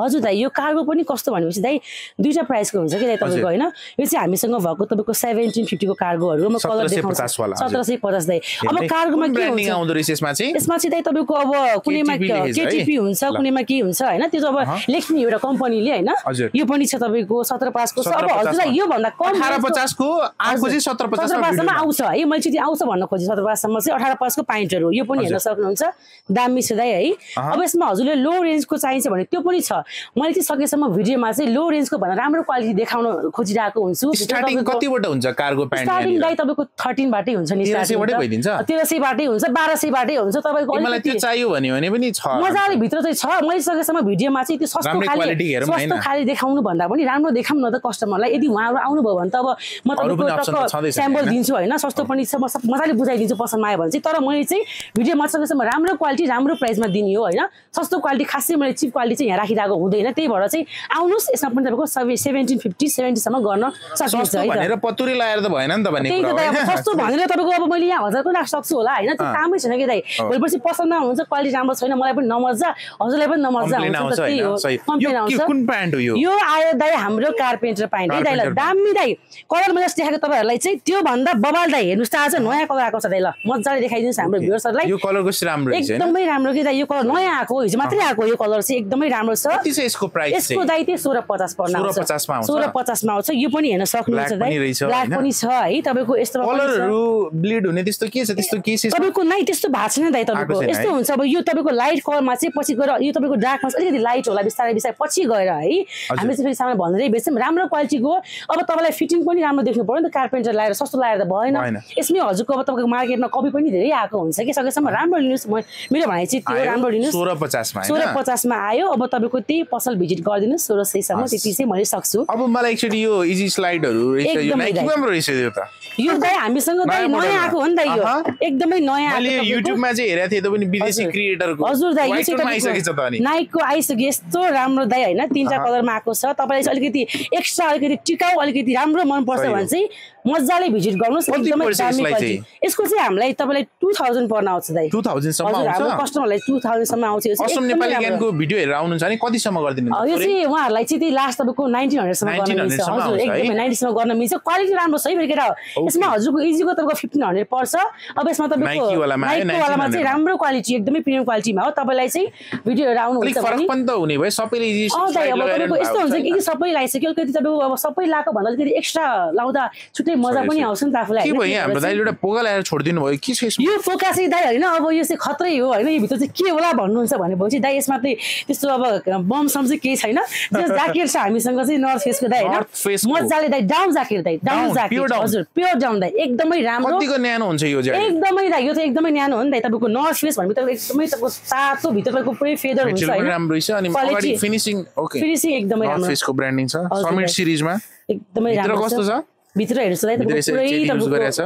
हजुर दाइ यो कार्गो पनि कस्तो भनेपछि दाइ दुईटा प्राइसको हुन्छ के दाइ तपाईको हैन यो चाहिँ हामीसँग भएको तपाईको 1750 को कार्गोहरु म कलर देखाउँछु 1750 दाइ अब कार्गोमा के हुन्छ आउँदो रहेछ यसमा चाहिँ दाइ तपाईको अब कुनैमा केटीपी हुन्छ कुनैमा के हुन्छ हैन त्यो अब लेख्ने एउटा कम्पनीले हैन यो पनि छ तपाईको 1750 को अब हजुरलाई यो भन्दा कम 1850 को आको चाहिँ 1750 मा आउँछ है मैले चाहिँ आउँछ भन्न खोजे 1750 सम्म चाहिँ 1850 को पाइन्टहरु यो पनि हेर्न सक्नुहुन्छ दामी छ दाइ है अब यसमा हजुरले लो रेन्जको चाहिन्छ भने त्यो पनि छ मैले चाहिँ सकेसम्म भिडियोमा चाहिँ लो रेन्जको भन्दा राम्रो क्वालिटी देखाउन खोजिरहेको हुन्छु स्टार्टिङ कतिबाट हुन्छ कार्गो प्यान्ट स्टार्टिङ दाइ तपाईको 13 बाटै हुन्छ नि 1300 बाटै भइदिन्छ 1300 बाटै हुन्छ 1200 बाटै हुन्छ तपाईको मलाई त्यो चाहियो भन्यो भने पनि छ मजाले भित्र चाहिँ छ मैले सकेसम्म भिडियोमा चाहिँ त्यो सस्तो खाली देखाउनु भन्दा पनि राम्रो देखाउँ न त कस्टमरलाई यदि उहाँहरु आउनु भयो भने त अब म तपाईको स्याम्पल दिन्छु हैन सस्तो पनि छ मजाले बुझाइदिन्छु पसन्द आयो भने चाहिँ तर मैले चाहिँ भिडियोमा सकेसम्म राम्रो क्वालिटी राम्रो प्राइसमा दिने हो हैन सस्तो क्वालिटी खासै मैले चिप क्वालिटी चाहिँ यहाँ राखिरहेको हुँदैन त्यही भएर चाहिँ आउनुस् यसमा पनि तपाईको 1750 70 सम्म गर्न सकिन्छ है भनेर पतुरी लाएर त भएन नि त भन्ने कुरा हो हैन सस्तो भनेर तपाईको अब मैले यहाँ 1000 पनि राख्न सक्छु होला हैन त्यो कामै छैन के दाइ भएपछि पसन्द नहुन्छ क्वालिटी राम्रो छैन मलाई पनि नमजा हजुरलाई पनि नमजा हुन्छ त्यही हो कम्प्लेन आउँछ यो कुन प्यान्ट हो यो आयो दाइ हाम्रो कार्पेन्टर प्यान्ट है दाइ ल दामी दाइ कलर मैले देखाएको तपाईहरुलाई चाहिँ त्यो भन्दा बबाल दाइ हेर्नुस् त आज नयाँ कलर आएको छ दाइ ल मज्जाले देखाइदिनुस् हाम्रो भ्युअर्सहरुलाई यो कलर कस्तो राम्रो छ हैन एकदमै राम्रो के दाइ यो कलर नयाँ आएको हिजो मात्रै आएको यो कलर चाहिँ एकदमै राम्रो छ यसको प्राइस यसको दाइ चाहिँ 1650 पर्न आउँछ 1650 मा आउँछ यो पनि हेर्न सक्नुहुन्छ दाइ ब्ल्याक पनि छ है तपाईको यस्तो कलरहरु ब्लिड हुने त्यस्तो के छ त्यस्तो के छ तपाईको नाइ त्यस्तो भाछ्न दाइ तपाईको यस्तो हुन्छ अब यो तपाईको लाइट कलरमा चाहिँ पछि गएर यो तपाईको डार्क मा अलिकति लाइट होला बिस्तारै पछि गएर है हामी चाहिँ फेरि सामान भन्दै बेच्छौं राम्रो क्वालिटीको अब तपाईलाई फिटिङ पनि राम्रो देख्नु पर्यो नि त कार्पेन्टर लाएर सस्तो लाएर त भएन यसमै हजुरको अब तपाईको मार्केटमा कपी पनि धेरै आएको हुन्छ के सकेसम्म राम्रो लिनुस् मेरो भनाइ चाहिँ त्यो राम्रो लिनुस् 1650 मा हैन 1650 मा आयो अब तपाईको त्यही पसल भिजिट गर्दिनु 1600 सम्म त्यति चाहिँ मैले सक्छु अब मलाई एकचोटी यो इजी स्लाइडहरु रहेछ यो नाइकी राम्रो रहेछ यो त यो दाइ हामीसँग दाइ नयाँ आएको हो नि दाइ यो एकदमै नयाँ आएको मैले युट्युबमा चाहिँ हेरेको थिए त पनि विदेशी क्रिएटरको हजुर दाइ यो चाहिँ आइसकेछ त अनि नाइकको आइसक्यो यस्तो राम्रो दाइ हैन तीनटा कलरमा आएको छ तपाईलाई अलिकति एक्स्ट्रा अलिकति टिकाउ अलिकति राम्रो मन पर्छ भने चाहिँ मजाले भिजिट गर्नुस् एकदमै दामी पर्छ यसको चाहिँ हामीलाई तपाईलाई 2000 पर्न आउँछ दाइ 2000 सम्म आउँछ हाम्रो कस्टमरलाई 2000 सम्म आउँछ यो असम नेपाली गानको भिडियो हेरेर आउनुहुन्छ नि कति सम्म गर्दिनुहुन्छ यो चाहिँ उहाँहरुलाई चाहिँ त्यही लास्ट तपाईको 1900 सम्म गर्न मिल्छ हजुर एकदमै 90 सम्म गर्न मिल्छ क्वालिटी राम्रो छ है मेरो केटा यसमा हजुरको इजीको तपाईको 1500 पर्छ अब यसमा तपाईको नाइकी वालामा चाहिँ राम्रो क्वालिटी एकदमै प्रिमियम क्वालिटीमा हो तपाईलाई चाहिँ भिडियो हेरेर आउनुहुन्छ भने फरक पनि त हुने भयो सबैले इजी अब तपाईको यस्तो हुन्छ कि सबैले लाइसक्यो कति तपाईको अब सबै लाको भन्दा कति एक्स्ट्रा लाउँदा मजा पनि आउँछ नि त आफुलाई के भयो हाम्रो दाइले एउटा पोगा ल्याएर छोड्दिनु भयो के छ यसमा यो पोगा चाहिँ दाइ हैन अब यो चाहिँ खतरै हो हैन यो भित्र चाहिँ के होला भन्नुहुन्छ भनेपछि दाइ यसमा चाहिँ त्यस्तो अब बम सम चाहिँ केही छैन जस ज्याकेट छ हामीसँग चाहिँ नर्थ फेसको दाइ हैन मजाले दाइ डाउन ज्याकेट दाइ डाउन ज्याकेट हजुर प्योर डाउन दाइ एकदमै राम्रो कतिको न्यानो हुन्छ यो ज्याकेट एकदमै दाइ यो चाहिँ एकदमै न्यानो हो नि दाइ तपाईको नर्थ फेस भन्नु त एकदमै तपाईको सातो भित्रको पुरै फेदर हुन्छ हैन राम्रो छ अनि अगाडि फिनिशिङ ओके फिनिशिङ एकदमै राम्रो नर्थ फेसको ब्रान्डिङ छ समिट सिरिजमा एकदमै राम्रो छ कस्तो छ भित्र हेर्नुस् है तपाईको पुरै युज गरेछ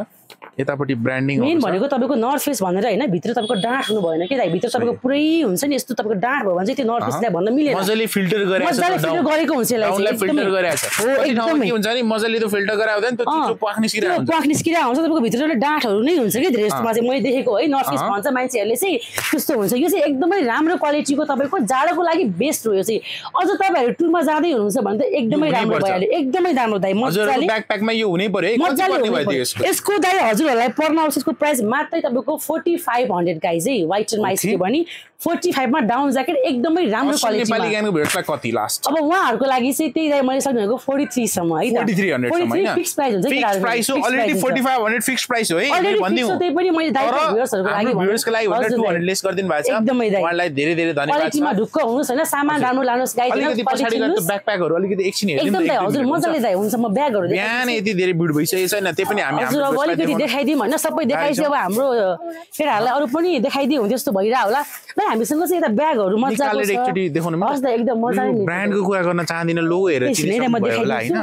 यतापटी ब्रान्डिङ हुन्छ मेन भनेको तपाईको नर्थ फेस भनेर हैन भित्र तपाईको डाँट हुनु भएन के दाइ भित्र तपाईको पुरै हुन्छ नि यस्तो तपाईको डाँट भयो भने चाहिँ त्यो नर्थ फेसलाई भन्न मिलेन मजले फिल्टर गरेछ मजले फिल्टर गरेको हुन्छ यसलाई फिल्टर गरेछ कति ठाउँमा के हुन्छ नि मजले त फिल्टर गराउँदैन त त्यो पाख्निस्किरा हुन्छ तपाईको भित्रले डाँटहरु नै हुन्छ के धेरै जस्तोमा चाहिँ मैले देखेको है नर्थ फेस भन्छ मान्छेहरुले चाहिँ त्यस्तो हुन्छ यो चाहिँ एकदमै राम्रो क्वालिटीको तपाईको जाडोको लागि बेस्ट हो यो चाहिँ अझ तपाईहरु टुरमा जाँदै हुनुहुन्छ भने त एकदमै राम्रो भइहाल्यो एकदमै राम्रो दाइ मजले ब्याकप्याकमा यो हुनै पर्यो है कति पर्ने भयो यसको दाइ हजुरहरुलाई पर्न आउँछ यसको प्राइस मात्रै तपाईको 4500 गाइज है व्हाइटनमा आइसक्यो भने 45 मा डाउन ज्याकेट एकदमै राम्रो क्वालिटीमा नेपाली गानको भेट्छ कति लास्ट अब उहाँहरुको लागि चाहिँ त्यही दाइ मैले सक्नेको 43 सम्म है 4300 सम्म हैन फिक्स प्राइस हुन्छ कि फिक्स प्राइस हो अलरेडी 4500 फिक्स प्राइस हो है भन्दियो त्यो पनि मैले दाइ भ्युअर्सहरुको लागि भ्युअर्सको लागि 200 लेस गरिदिनु भएको छ उहाँलाई धेरै धेरै धन्यवाद क्वालिटीमा ढुक्क हुनुस् हैन सामान राम्रो लानुस् गाइज अलिकति पछाडी गएर त्यो ब्याकप्याकहरु अलिकति एकछिन हेर्दिनु एकदमै हजुर मजाले दाइ हुन्छ म ब्यागहरु देखाउँछु यहाँ यति धेरै भिड भइसकेछ हैन त्यो पनि हामी हाम्रो अलिकति देखाइदिम हैन सबै देखाइदियो अब हाम्रो केटाहरुलाई अरु पनि देखाइदियो हुन्छ त्यस्तो भइरा होला हामीसँग चाहिँ यता ब्यागहरु मजाको छ एकदम मजाले ब्रान्डको कुरा गर्न चाहदिन लोगो हेरेर चिनिसक्नु भयो होला हैन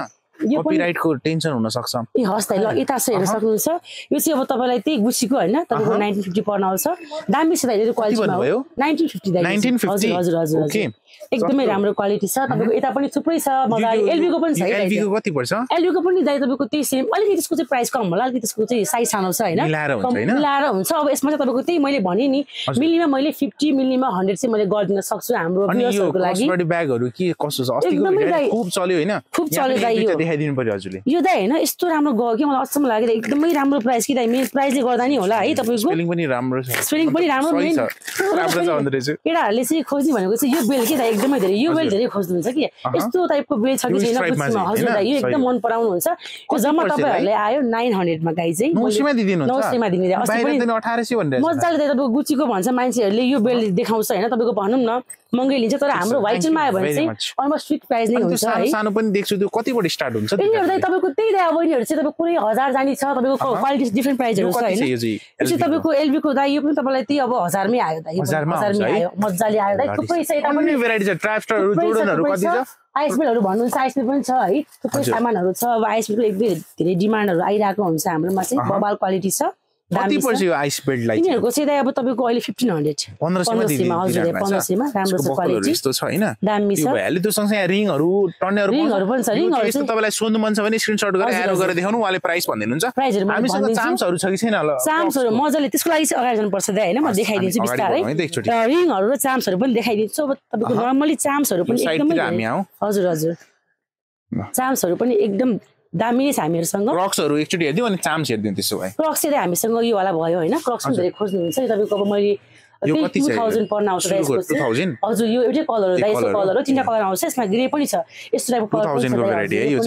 कपिराइटको टेन्सन हुन सक्छ ए हस् त ल यता चाहिँ हेर्न सक्नुहुन्छ यो चाहिँ अब तपाईलाई त्यही गुसीको हैन तपाईको 1950 पर्न आउँछ दामी छ दाइ यो क्वालिटीमा हो 1950 दाइ 1950 हजुर हजुर ओके एकदमै राम्रो क्वालिटी छ तपाईको यता पनि थुप्रै छ मगाइ एलबी को पनि छ एलबी को कति पर्छ एलबी को पनि दाइ तपाईको त्यही सेम अलिकति त्यसको चाहिँ प्राइस कम होला अलिकति त्यसको चाहिँ साइज सानो छ हैन मिलाएर हुन्छ अब यसमा चाहिँ तपाईको त्यही मैले भने नि मिलिमा मैले 50 मिलिमा 100 चाहिँ मैले गर्दिन सक्छु हाम्रो भ्युअर्सहरुको लागि अनि यो ब्यागहरु के कस्तो छ अस्तिको भिडियो खूब चल्यो हैन खूब चल्यो दाइ यो देखाइदिनु पर्यो हजुरले यो दाइ हैन यस्तो राम्रो गयो के मलाई अचम्म लाग्यो एकदमै राम्रो प्राइस कि दाइ मेन प्राइसले गर्दा नि होला है तपाईको स्पेलिङ पनि राम्रो छ स्पेलिङ पनि राम्रो मेन राम्रो छ भन्दै रहेछ केटाहरुले चाहिँ खोज्ने भनेको चाहिँ यो बेल के एकदमै धेरै यो बेल धेरै खोज्नुहुन्छ कि यस्तो टाइपको बेल छ कि छैन बुझ्नु हजुर यो एकदम मन पराउनु हुन्छ यो जम्मा तपाईहरुले आयो 900 मा गाइज है 900 मा दिदिनु हुन्छ 900 मा दिने अस्ति पनि 1800 भनेर मजाले तपाईको गुचीको भन्छ मान्छेहरुले यो बेल देखाउँछ हैन तपाईको भन्नुम न मंगे लिन्छ तर हाम्रो व्हाइटनमा आयो भने चाहिँ अलमोस्ट फिक्स प्राइस नै हुन्छ है सानो पनि देख्छु त्यो कतिबाट स्टार्ट हुन्छ यिनीहरु तपाईको त्यही दाइ अब यिनीहरु चाहिँ तपाईको कुनै 1000 जानी छ तपाईको क्वालिटी डिफरेंट प्राइसहरु छ हैन यो चाहिँ तपाईको एलबी को दाइ यो पनि तपाईलाई त्यही अब 1000 मै आयो दाइ 1000 मै आयो मजाले आयो दाइ थुप्रै छ यता पनि भेराइटी छ ट्र्यापस्टरहरु जोर्डनहरु कति छ आइसबेलहरु भन्नुहुन्छ आइसबेल पनि छ है थुप्रै सामानहरु छ अब आइसबेलको एकदमै धेरै डिमान्डहरु आइराको हुन्छ हाम्रोमा चाहिँ बबाल क्वालिटी छ दामी पर्छ यो आइस बेल्ट लाइक यिनीहरुको चाहिँ दाइ अब तपाईको अहिले 1500 1500 मा हजुर 1500 मा राम्रो छ क्वालिटी यस्तो छ हैन दामी छ भ्यालु त्यो सँगसँगै रिङहरु टन्नेहरु पनि छ रिङहरु चाहिँ तपाईलाई सोध्नु मन छ भने स्क्रिनशट गरेर एरो गरेर देखाउनु उहाँले प्राइस भन्दिनुहुन्छ हामीसँग चाम्सहरु छ कि छैन होला चाम्सहरु मजले त्यसको लागि चाहिँ अगाडि जानु पर्छ दाइ हैन म देखाइदिन्छु बिस्तारै रिङहरु र चाम्सहरु पनि देखाइदिन्छु अब तपाईको नर्मली चाम्सहरु पनि एकदमै हजुर हजुर चाम्सहरु पनि एकदम दामी छ हामीहरुसँग क्रक्सहरु एकचोटी हेर्दिउ अनि चाम्स हेर्दिउ त्यसो भए क्रक्स चाहिँ हामीसँग यो वाला भयो हैन क्रक्स पनि धेरै खोज्नु हुन्छ तपाईको अब मैले यो कति छ 2000 पर्न आउँछ यसको 2000 हजुर यो एउटै कलर हो दाइको कलर हो तीनटा कलर आउँछ यसमा ग्रे पनि छ यस्तो टाइपको कलर 2000 को भेराइटी है यो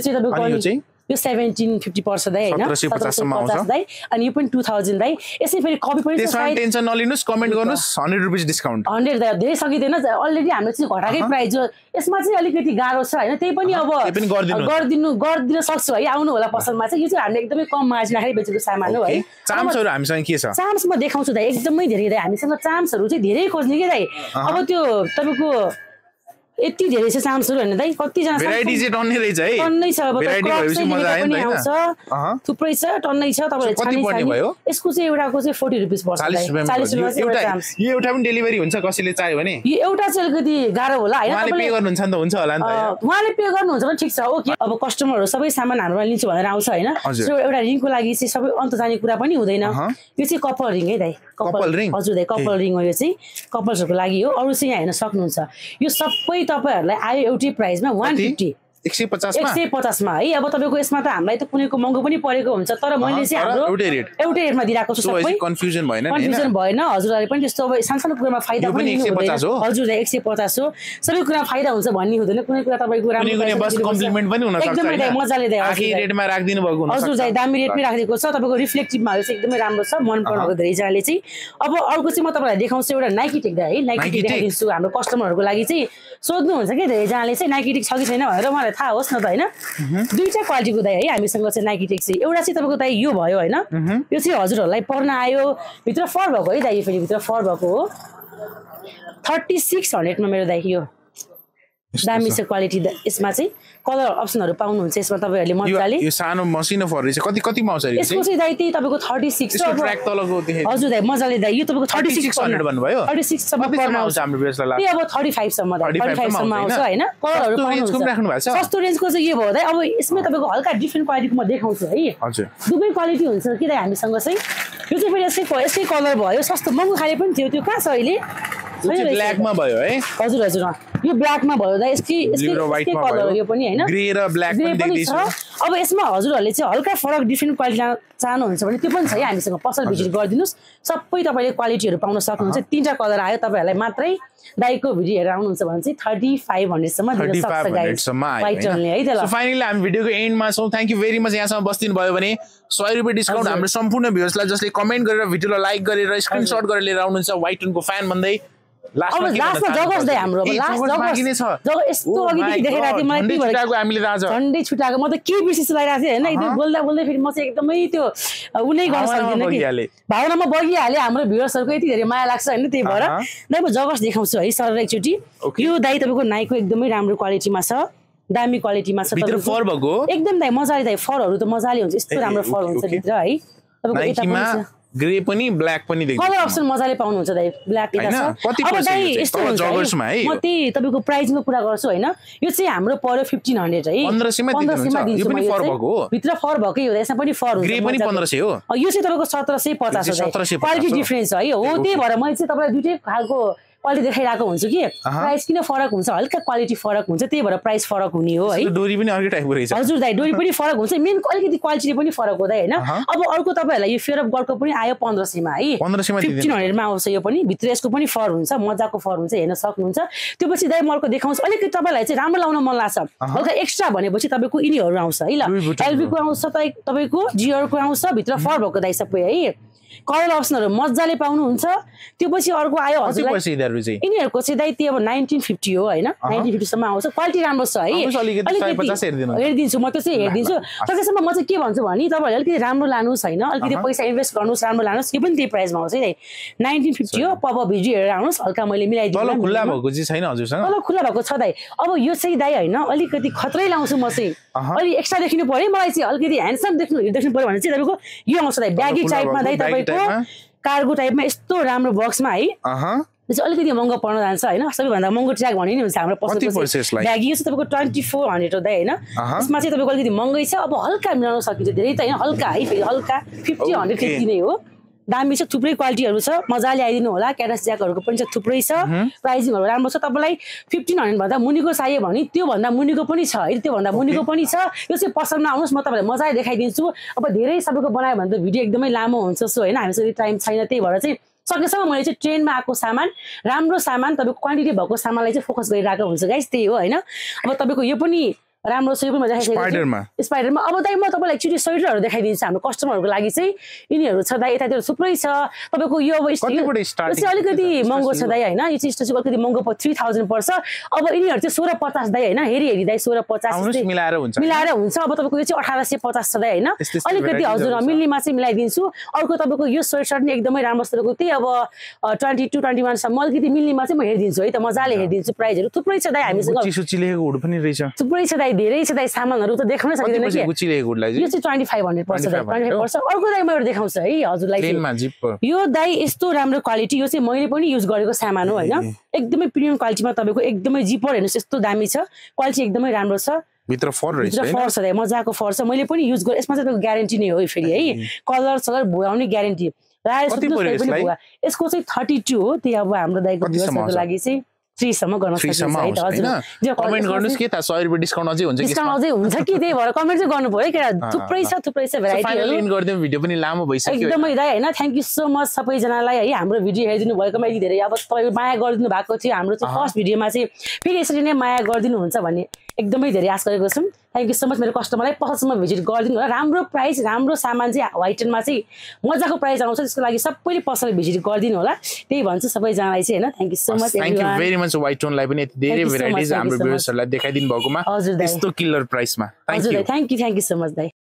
चाहिँ तपाईको अनि यो चाहिँ यो 1750 पर्छ दाइ हैन 1750 सम्म आउँछ दाइ अनि यो पनि 2000 दाइ यसै फेरि कपी पनि छ सायद टेन्सन नलिनुस् कमेन्ट गर्नुस् 100 रुपैयाँ डिस्काउन्ट 100 दाइ धेरै सकिदैन अलरेडी हाम्रो चाहिँ घटाकै प्राइस हो यसमा चाहिँ अलिकति गाह्रो छ हैन त्यही पनि अब गरिदिन सक्छु है आउनु होला पसलमा चाहिँ यो चाहिँ हामीले एकदमै कम मार्जिन राखेर बेचेको सामान हो है चाम्सहरु हामीसँग के छ चाम्स म देखाउँछु दाइ एकदमै धेरै दाइ हामीसँग चाम्सहरु चाहिँ धेरै खोज्ने के दाइ अब त्यो तपाईको यति धेरै छ सामसुर हैन दाइ कति जना भेराइटी चाहिँ टन्नै रहेछ है टन्नै छ अब भेराइटी भएपछि मजा आयो नि आउँछ थुप्रै छ टन्नै छ तपाईले छानी यसको चाहिँ एउटाको चाहिँ 40 रुपैयाँ पर्छ दाइ 40 रुपैयाँ एउटा यो एउटा पनि डेलिभरी हुन्छ कसैले चाहे भने यो एउटा चाहिँ अलिकति गाह्रो होला हैन तपाईले पे गर्नुहुन्छ नि त हुन्छ होला नि त उहाँले पे गर्नुहुन्छ भने ठिक छ ओके अब कस्टमरहरु सबै सामान हाम्रोमा लिन्छ भनेर आउँछ हैन त्यो एउटा रिङको लागि चाहिँ सबै अन्त जाने कुरा पनि हुँदैन यो चाहिँ कपल रिङ है दाइ कपल रिङ हजुर दाइ कपल रिङ हो यो चाहिँ कपल्सहरुको लागि हो अरु चाहिँ यहाँ हेर्न सक्नुहुन्छ यो सबै तपाईहरुलाई आयो एउटी प्राइसमा 150 150 मा है अब तपाईको यसमा त हामीलाई त कुनैको महँगो पनि परेको हुन्छ तर मैले चाहिँ हाम्रो एउटै रेटमा दिइराको छु सबै कन्फ्युजन भएन हैन कन्फ्युजन भएन हजुरहरुले पनि त्यस्तो अब सानसानो कुरामा फाइदा पनि हुन्छ हजुर 150 हो सबै कुरा फाइदा हुन्छ भन्ने हुँदैन कुनै कुरा तपाईको राम्रो कुनै बस कम्प्लिमेन्ट पनि हुन सक्छ एकदमै मजाले दाइ आखि रेटमा राखदिनु भएको हुन्छ हजुर दाइ दामी रेटमै राखेको छ तपाईको रिफ्लेक्टिभमा हो चाहिँ एकदमै राम्रो छ मन पराउनु धेरै जनाले चाहिँ अब अर्को चाहिँ म तपाईलाई देखाउँछु एउटा नाइकी टेक दाइ है नाइकी टेक देखाइदिन्छु हाम्रो कस्टमरहरुको लागि चाहिँ सोध्नु हुन्छ के धेरै जनाले चाहिँ नाइकी टेक छ कि छैन भनेर था होस् न त हैन दुईटा क्वालिटीको दाइ है हामीसँग चाहिँ नाइकी टेक चाहिँ एउटा चाहिँ तपाईको दाइ यो भयो हैन यो चाहिँ हजुरहरुलाई पर्न आयो भित्र फर भएको है दाइ फेरि भित्र फर भएको हो 3600 मा मेरो दाइ यो दामी छ क्वालिटी यसमा चाहिँ कलर अप्सनहरु पाउनुहुन्छ यसमा तपाईहरुले मजाले यो सानो मसिनो फर रहेछ कति कति मा आउँछ यसको चाहिँ दाइ त्यही तपाईको 36 यसको ट्र्याक तलको देखे हजुर दाइ मजाले दाइ यो तपाईको 3600 भन्नुभयो 36 सम्म पर्न आउँछ हाम्रो बेसलाई त्यही अब 35 सम्म दाइ 35 सम्म आउँछ हैन कलरहरु पाउनुहुन्छ सस्तो रेन्जको चाहिँ यो भयो दाइ अब यसमा तपाईको हल्का डिफरेंट क्वालिटीको म देखाउँछु है हजुर दुबै क्वालिटी हुन्छ कि दाइ हामीसँग चाहिँ यो चाहिँ फेरि यसै कलर भयो सस्तो महँगो खाले पनि थियो त्यो कहाँ छ अहिले ब्ल्याक मा भयो है हजुर हजुर यो ब्ल्याक मा भयो दा यसकी यसको कलर यो पनि हैन ग्रे र ब्ल्याक पनि देख्दै छ अब यसमा हजुरहरुले चाहिँ हल्का फरक डिफरेंट क्वालिटी चाहनुहुन्छ भने त्यो पनि छ है हामीसँग पसल भिजिट गर्दिनुस् सबै तपाईले क्वालिटीहरु पाउन सक्नुहुन्छ तीनटा कलर आयो तपाईहरुलाई मात्रै दाइको भिडियो हेरेर आउनुहुन्छ भने चाहिँ 3500 सम्म दिन सक्छ गाइस व्हाइटोनले है त ल सो फाइनली हामी भिडियोको एन्ड मा छौं थ्यांक यू भेरी मच यहाँसम्म बस्दिनु भयो भने 100 रुपैयाँ डिस्काउन्ट हाम्रो सम्पूर्ण भ्युअर्सलाई जसले कमेन्ट गरेर भिडियोलाई लाइक गरेर स्क्रिनशट गरेर लिएर आउनुहुन्छ व्हाइटोनको फ्यान भन्दै लास्टमा जगस दाइ हाम्रो यस्तो अघि देखेको थिएँ मलाई झन्डै छुटाएको म त के विशेष लगाइरहेको थिएँ होइन बोल्दा बोल्दै फेरि म चाहिँ एकदमै त्यो उनै गर्न सक्दिनँ कि भावनामा बगिहाले हाम्रो भ्युअर्सहरुको यति धेरै माया लाग्छ हैन त्यही भएर दाइ म जगस देखाउँछु है सर एकचोटी यो दाइ तपाईको नाइको एकदमै राम्रो क्वालिटीमा छ दामी क्वालिटीमा छ भित्र फर भएको एकदम दाइ मजाले दाइ फरहरु त मजाले हुन्छ यस्तो राम्रो फर हुन्छ भित्र है तपाईको यता पनि छ ग्रे पनि ब्ल्याक पनि देख्दिनु कलर अप्सन मजाले पाउनुहुन्छ दाइ ब्ल्याक एता छ अब दाइ यस्तो जगर्समा है म त्यही तपाईको प्राइसको कुरा गर्छु हैन यो चाहिँ हाम्रो पर्यो 1500 है 1500 मा दिन्छ यो पनि फर भएको हो भित्र फर भकै हो यसमा पनि फर हुन्छ ग्रे पनि 1500 हो यो चाहिँ तपाईको 1750 हो क्वालिटी डिफरेन्स है हो त्यही भएर मैले चाहिँ तपाईलाई दुईटै खालको क्वालिटी देखाइराको हुन्छु कि प्राइस किन फरक हुन्छ हल्का क्वालिटी फरक हुन्छ त्यही भएर प्राइस फरक हुने हो है डोरी पनि अर्कै टाइपको रहेछ हजुर दाइ डोरी पनि फरक हुन्छ मेन अलिकति क्वालिटी पनि फरक हो दाइ हैन अब अर्को तपाईहरुलाई यो फेयर अफ गडको पनि आयो 1500 मा है 1500 मा आउँछ यो पनि भित्र यसको पनि फर हुन्छ मजाको फर हुन्छ हेर्न सक्नुहुन्छ त्यसपछि दाइ म अर्को देखाउँछु अलिकति तपाईलाई चाहिँ राम्रो लाउन मन लाग्छ हल्का एक्स्ट्रा भनेपछि तपाईको इनीहरु आउँछ है ल एलबी को आउँछ तपाईको जीआर को आउँछ भित्र फर भएको दाइ सबै है कलर अप्सनहरु मजाले पाउनुहुन्छ त्यसपछि अर्को आयो हजुरलाई यिनीहरुको चाहिँ दाइ त्यो अब 1950 हो हैन 1950 सम्म आउँछ क्वालिटी राम्रो छ है अलिकति 50 हेर्दिनु हेर्दिन्छु म त्यसै हेर्दिन्छु त्यसैसम्म म चाहिँ के भन्छु भनी तपाईहरुले अलिकति राम्रो लानुस् हैन अलिकति पैसा इन्भेस्ट गर्नुस् राम्रो लानुस् यो पनि त्यही प्राइसमा आउँछ है 1950 हो पप भिडियो हेरेर आउनुस् हल्का मैले मिलाइदिन्छु तल खुल्ला भएको चाहिँ छैन हजुरसँग तल खुल्ला भएको छ दाइ अब यो चाहिँ दाइ हैन अलिकति खत्रै लाउँछु म चाहिँ अलि एक्स्ट्रा देखिनु पर्यो मलाई चाहिँ अलिकति ह्यान्डसम देख्नु पर्यो भने चाहिँ तपाईको यो आउँछ दाइ ब्यागी टाइपमा दाइ तपाईको कार्गो टाइपमा यस्तो राम्रो बक्समा है त्यसो अलिकति महँगो पर्न जान्छ हैन सबैभन्दा महँगो ट्र्याक भन्ने नि हुन्छ हाम्रो पसलको ब्यागी यो चाहिँ तपाईको 2400 हो दाइ हैन यसमा चाहिँ तपाईको अलिकति महँगै छ अब हल्का मिलाउन सकिन्छ धेरै त हैन हल्का है फेरि हल्का 5000 त्यति नै हो दामी छ थुप्रै क्वालिटीहरु छ मजाले आइदिनु होला क्याटस ज्याकहरुको पनि छ थुप्रै छ प्राइसिङहरु राम्रो छ तपाईलाई 1500 भन्दा मुनिको चाहियो भने त्यो भन्दा मुनिको पनि छ है त्यो भन्दा मुनिको पनि छ यो चाहिँ पसलमा आउनुस् म तपाईलाई मजाले देखाइदिन्छु अब धेरै सबैको बनायो भने त भिडियो एकदमै लामो हुन्छ सो हैन हामीसँग टाइम छैन त्यही भएर चाहिँ सकेसम्म मैले चाहिँ ट्रेनमा आएको सामान राम्रो सामान तपाईको क्वालिटी भएको सामानलाई चाहिँ फोकस गरिराको हुन्छ गाइस त्यही हो हैन अब तपाईको यो पनि राम्रोसँग पनि देखाइसकेको छु स्पाइडरमा अब दाइ म तपाईलाई एक्चुअली स्वेटरहरु देखाइदिन्छु हाम्रो कस्टमरहरुको लागि चाहिँ इनीहरु छ दाइ यतातिर थुप्रै छ तपाईको यो अब स्टिल अलिकति महँगो छ दाइ हैन यो चाहिँ स्टिल अलिकति महँगो प 3000 पर्छ अब इनीहरु चाहिँ 1650 दाइ हैन हेरी हेरी दाइ 1650 मिलाएर हुन्छ अब तपाईको यो चाहिँ 1850 छ दाइ हैन अलिकति हजुर मिल्नेमा चाहिँ मिलाइदिन्छु अर्को तपाईको यो स्वेटरट नि एकदमै राम्रो छ तपाईको त्यही अब 22 21 सम्म अलिकति मिल्नेमा चाहिँ म हेरिदिन्छु है त मजाले हेरिदिन्छु प्राइसहरु थुप्रै छ दाइ हामीसँग सूची लेखेको हुड पनि रहेछ थुप्रै छ दाइ धेरै छ दाइ सामानहरु त देख्न सकिदैन के गुची लेखेको लागि यो चाहिँ 2500 पर्छ दाइ 2500 अर्को दाइ म एउटा देखाउँछु है हजुरलाई यो दाइ यस्तो राम्रो क्वालिटी यो चाहिँ मैले पनि युज गरेको सामान हो हैन एकदमै प्रिमियम क्वालिटीमा तपाईको एकदमै जिपर हेर्नुस् यस्तो दामी छ क्वालिटी एकदमै राम्रो छ भित्र फर रहेछ हैन भित्र फर छ दाइ मजाको फर छ मैले पनि युज गरे यसमा चाहिँ तपाईको ग्यारेन्टी नै हो फेरि है कलर सलर भुवाउने ग्यारेन्टी यसको चाहिँ 32 हो त्यही अब हाम्रो दाइको युजको लागि चाहिँ 3 सम्म गर्न सकिन्छ है हजुर जे कमेन्ट गर्नुस् के त 100 रुपैयाँ डिस्काउन्ट अझै हुन्छ कि डिस्काउन्ट अझै हुन्छ कि त्यही भएर कमेन्ट चाहिँ गर्नु भयो है केटा थुप्रै छ भेराइटीहरु फाइनल इन गर्दियौ भिडियो पनि लामो भइसक्यो एकदमै दाइ हैन थ्यांक यू सो मच सबै जनालाई है हाम्रो भिडियो हेरिदिनु भएकोमा यति धेरै अब तपाईले माया गरिदिनु भएको थियो हाम्रो चाहिँ फर्स्ट भिडियोमा चाहिँ फेरि यसरी नै माया गरिदिनु हुन्छ भन्ने एकदमै धेरै आशा गरेको छु थ्यांक यू सो मच मेरो कस्टमरलाई पछिसम्म भिजिट गरिदिनु होला राम्रो प्राइस राम्रो सामान चाहिँ व्हाइटनमा चाहिँ मजाको प्राइस आउँछ त्यसको लागि सबैले पसल भिजिट गरिदिनु होला त्यही भन्छु सबै जनालाई चाहिँ हैन thank you so much thank you very much व्हाइटोन लाई पनि यति धेरै भेराइटीज हाम्रो भ्युअर्सहरुलाई देखाइदिनु भएकोमा यस्तो किलर प्राइसमा थ्यांक यू सो मच दाइ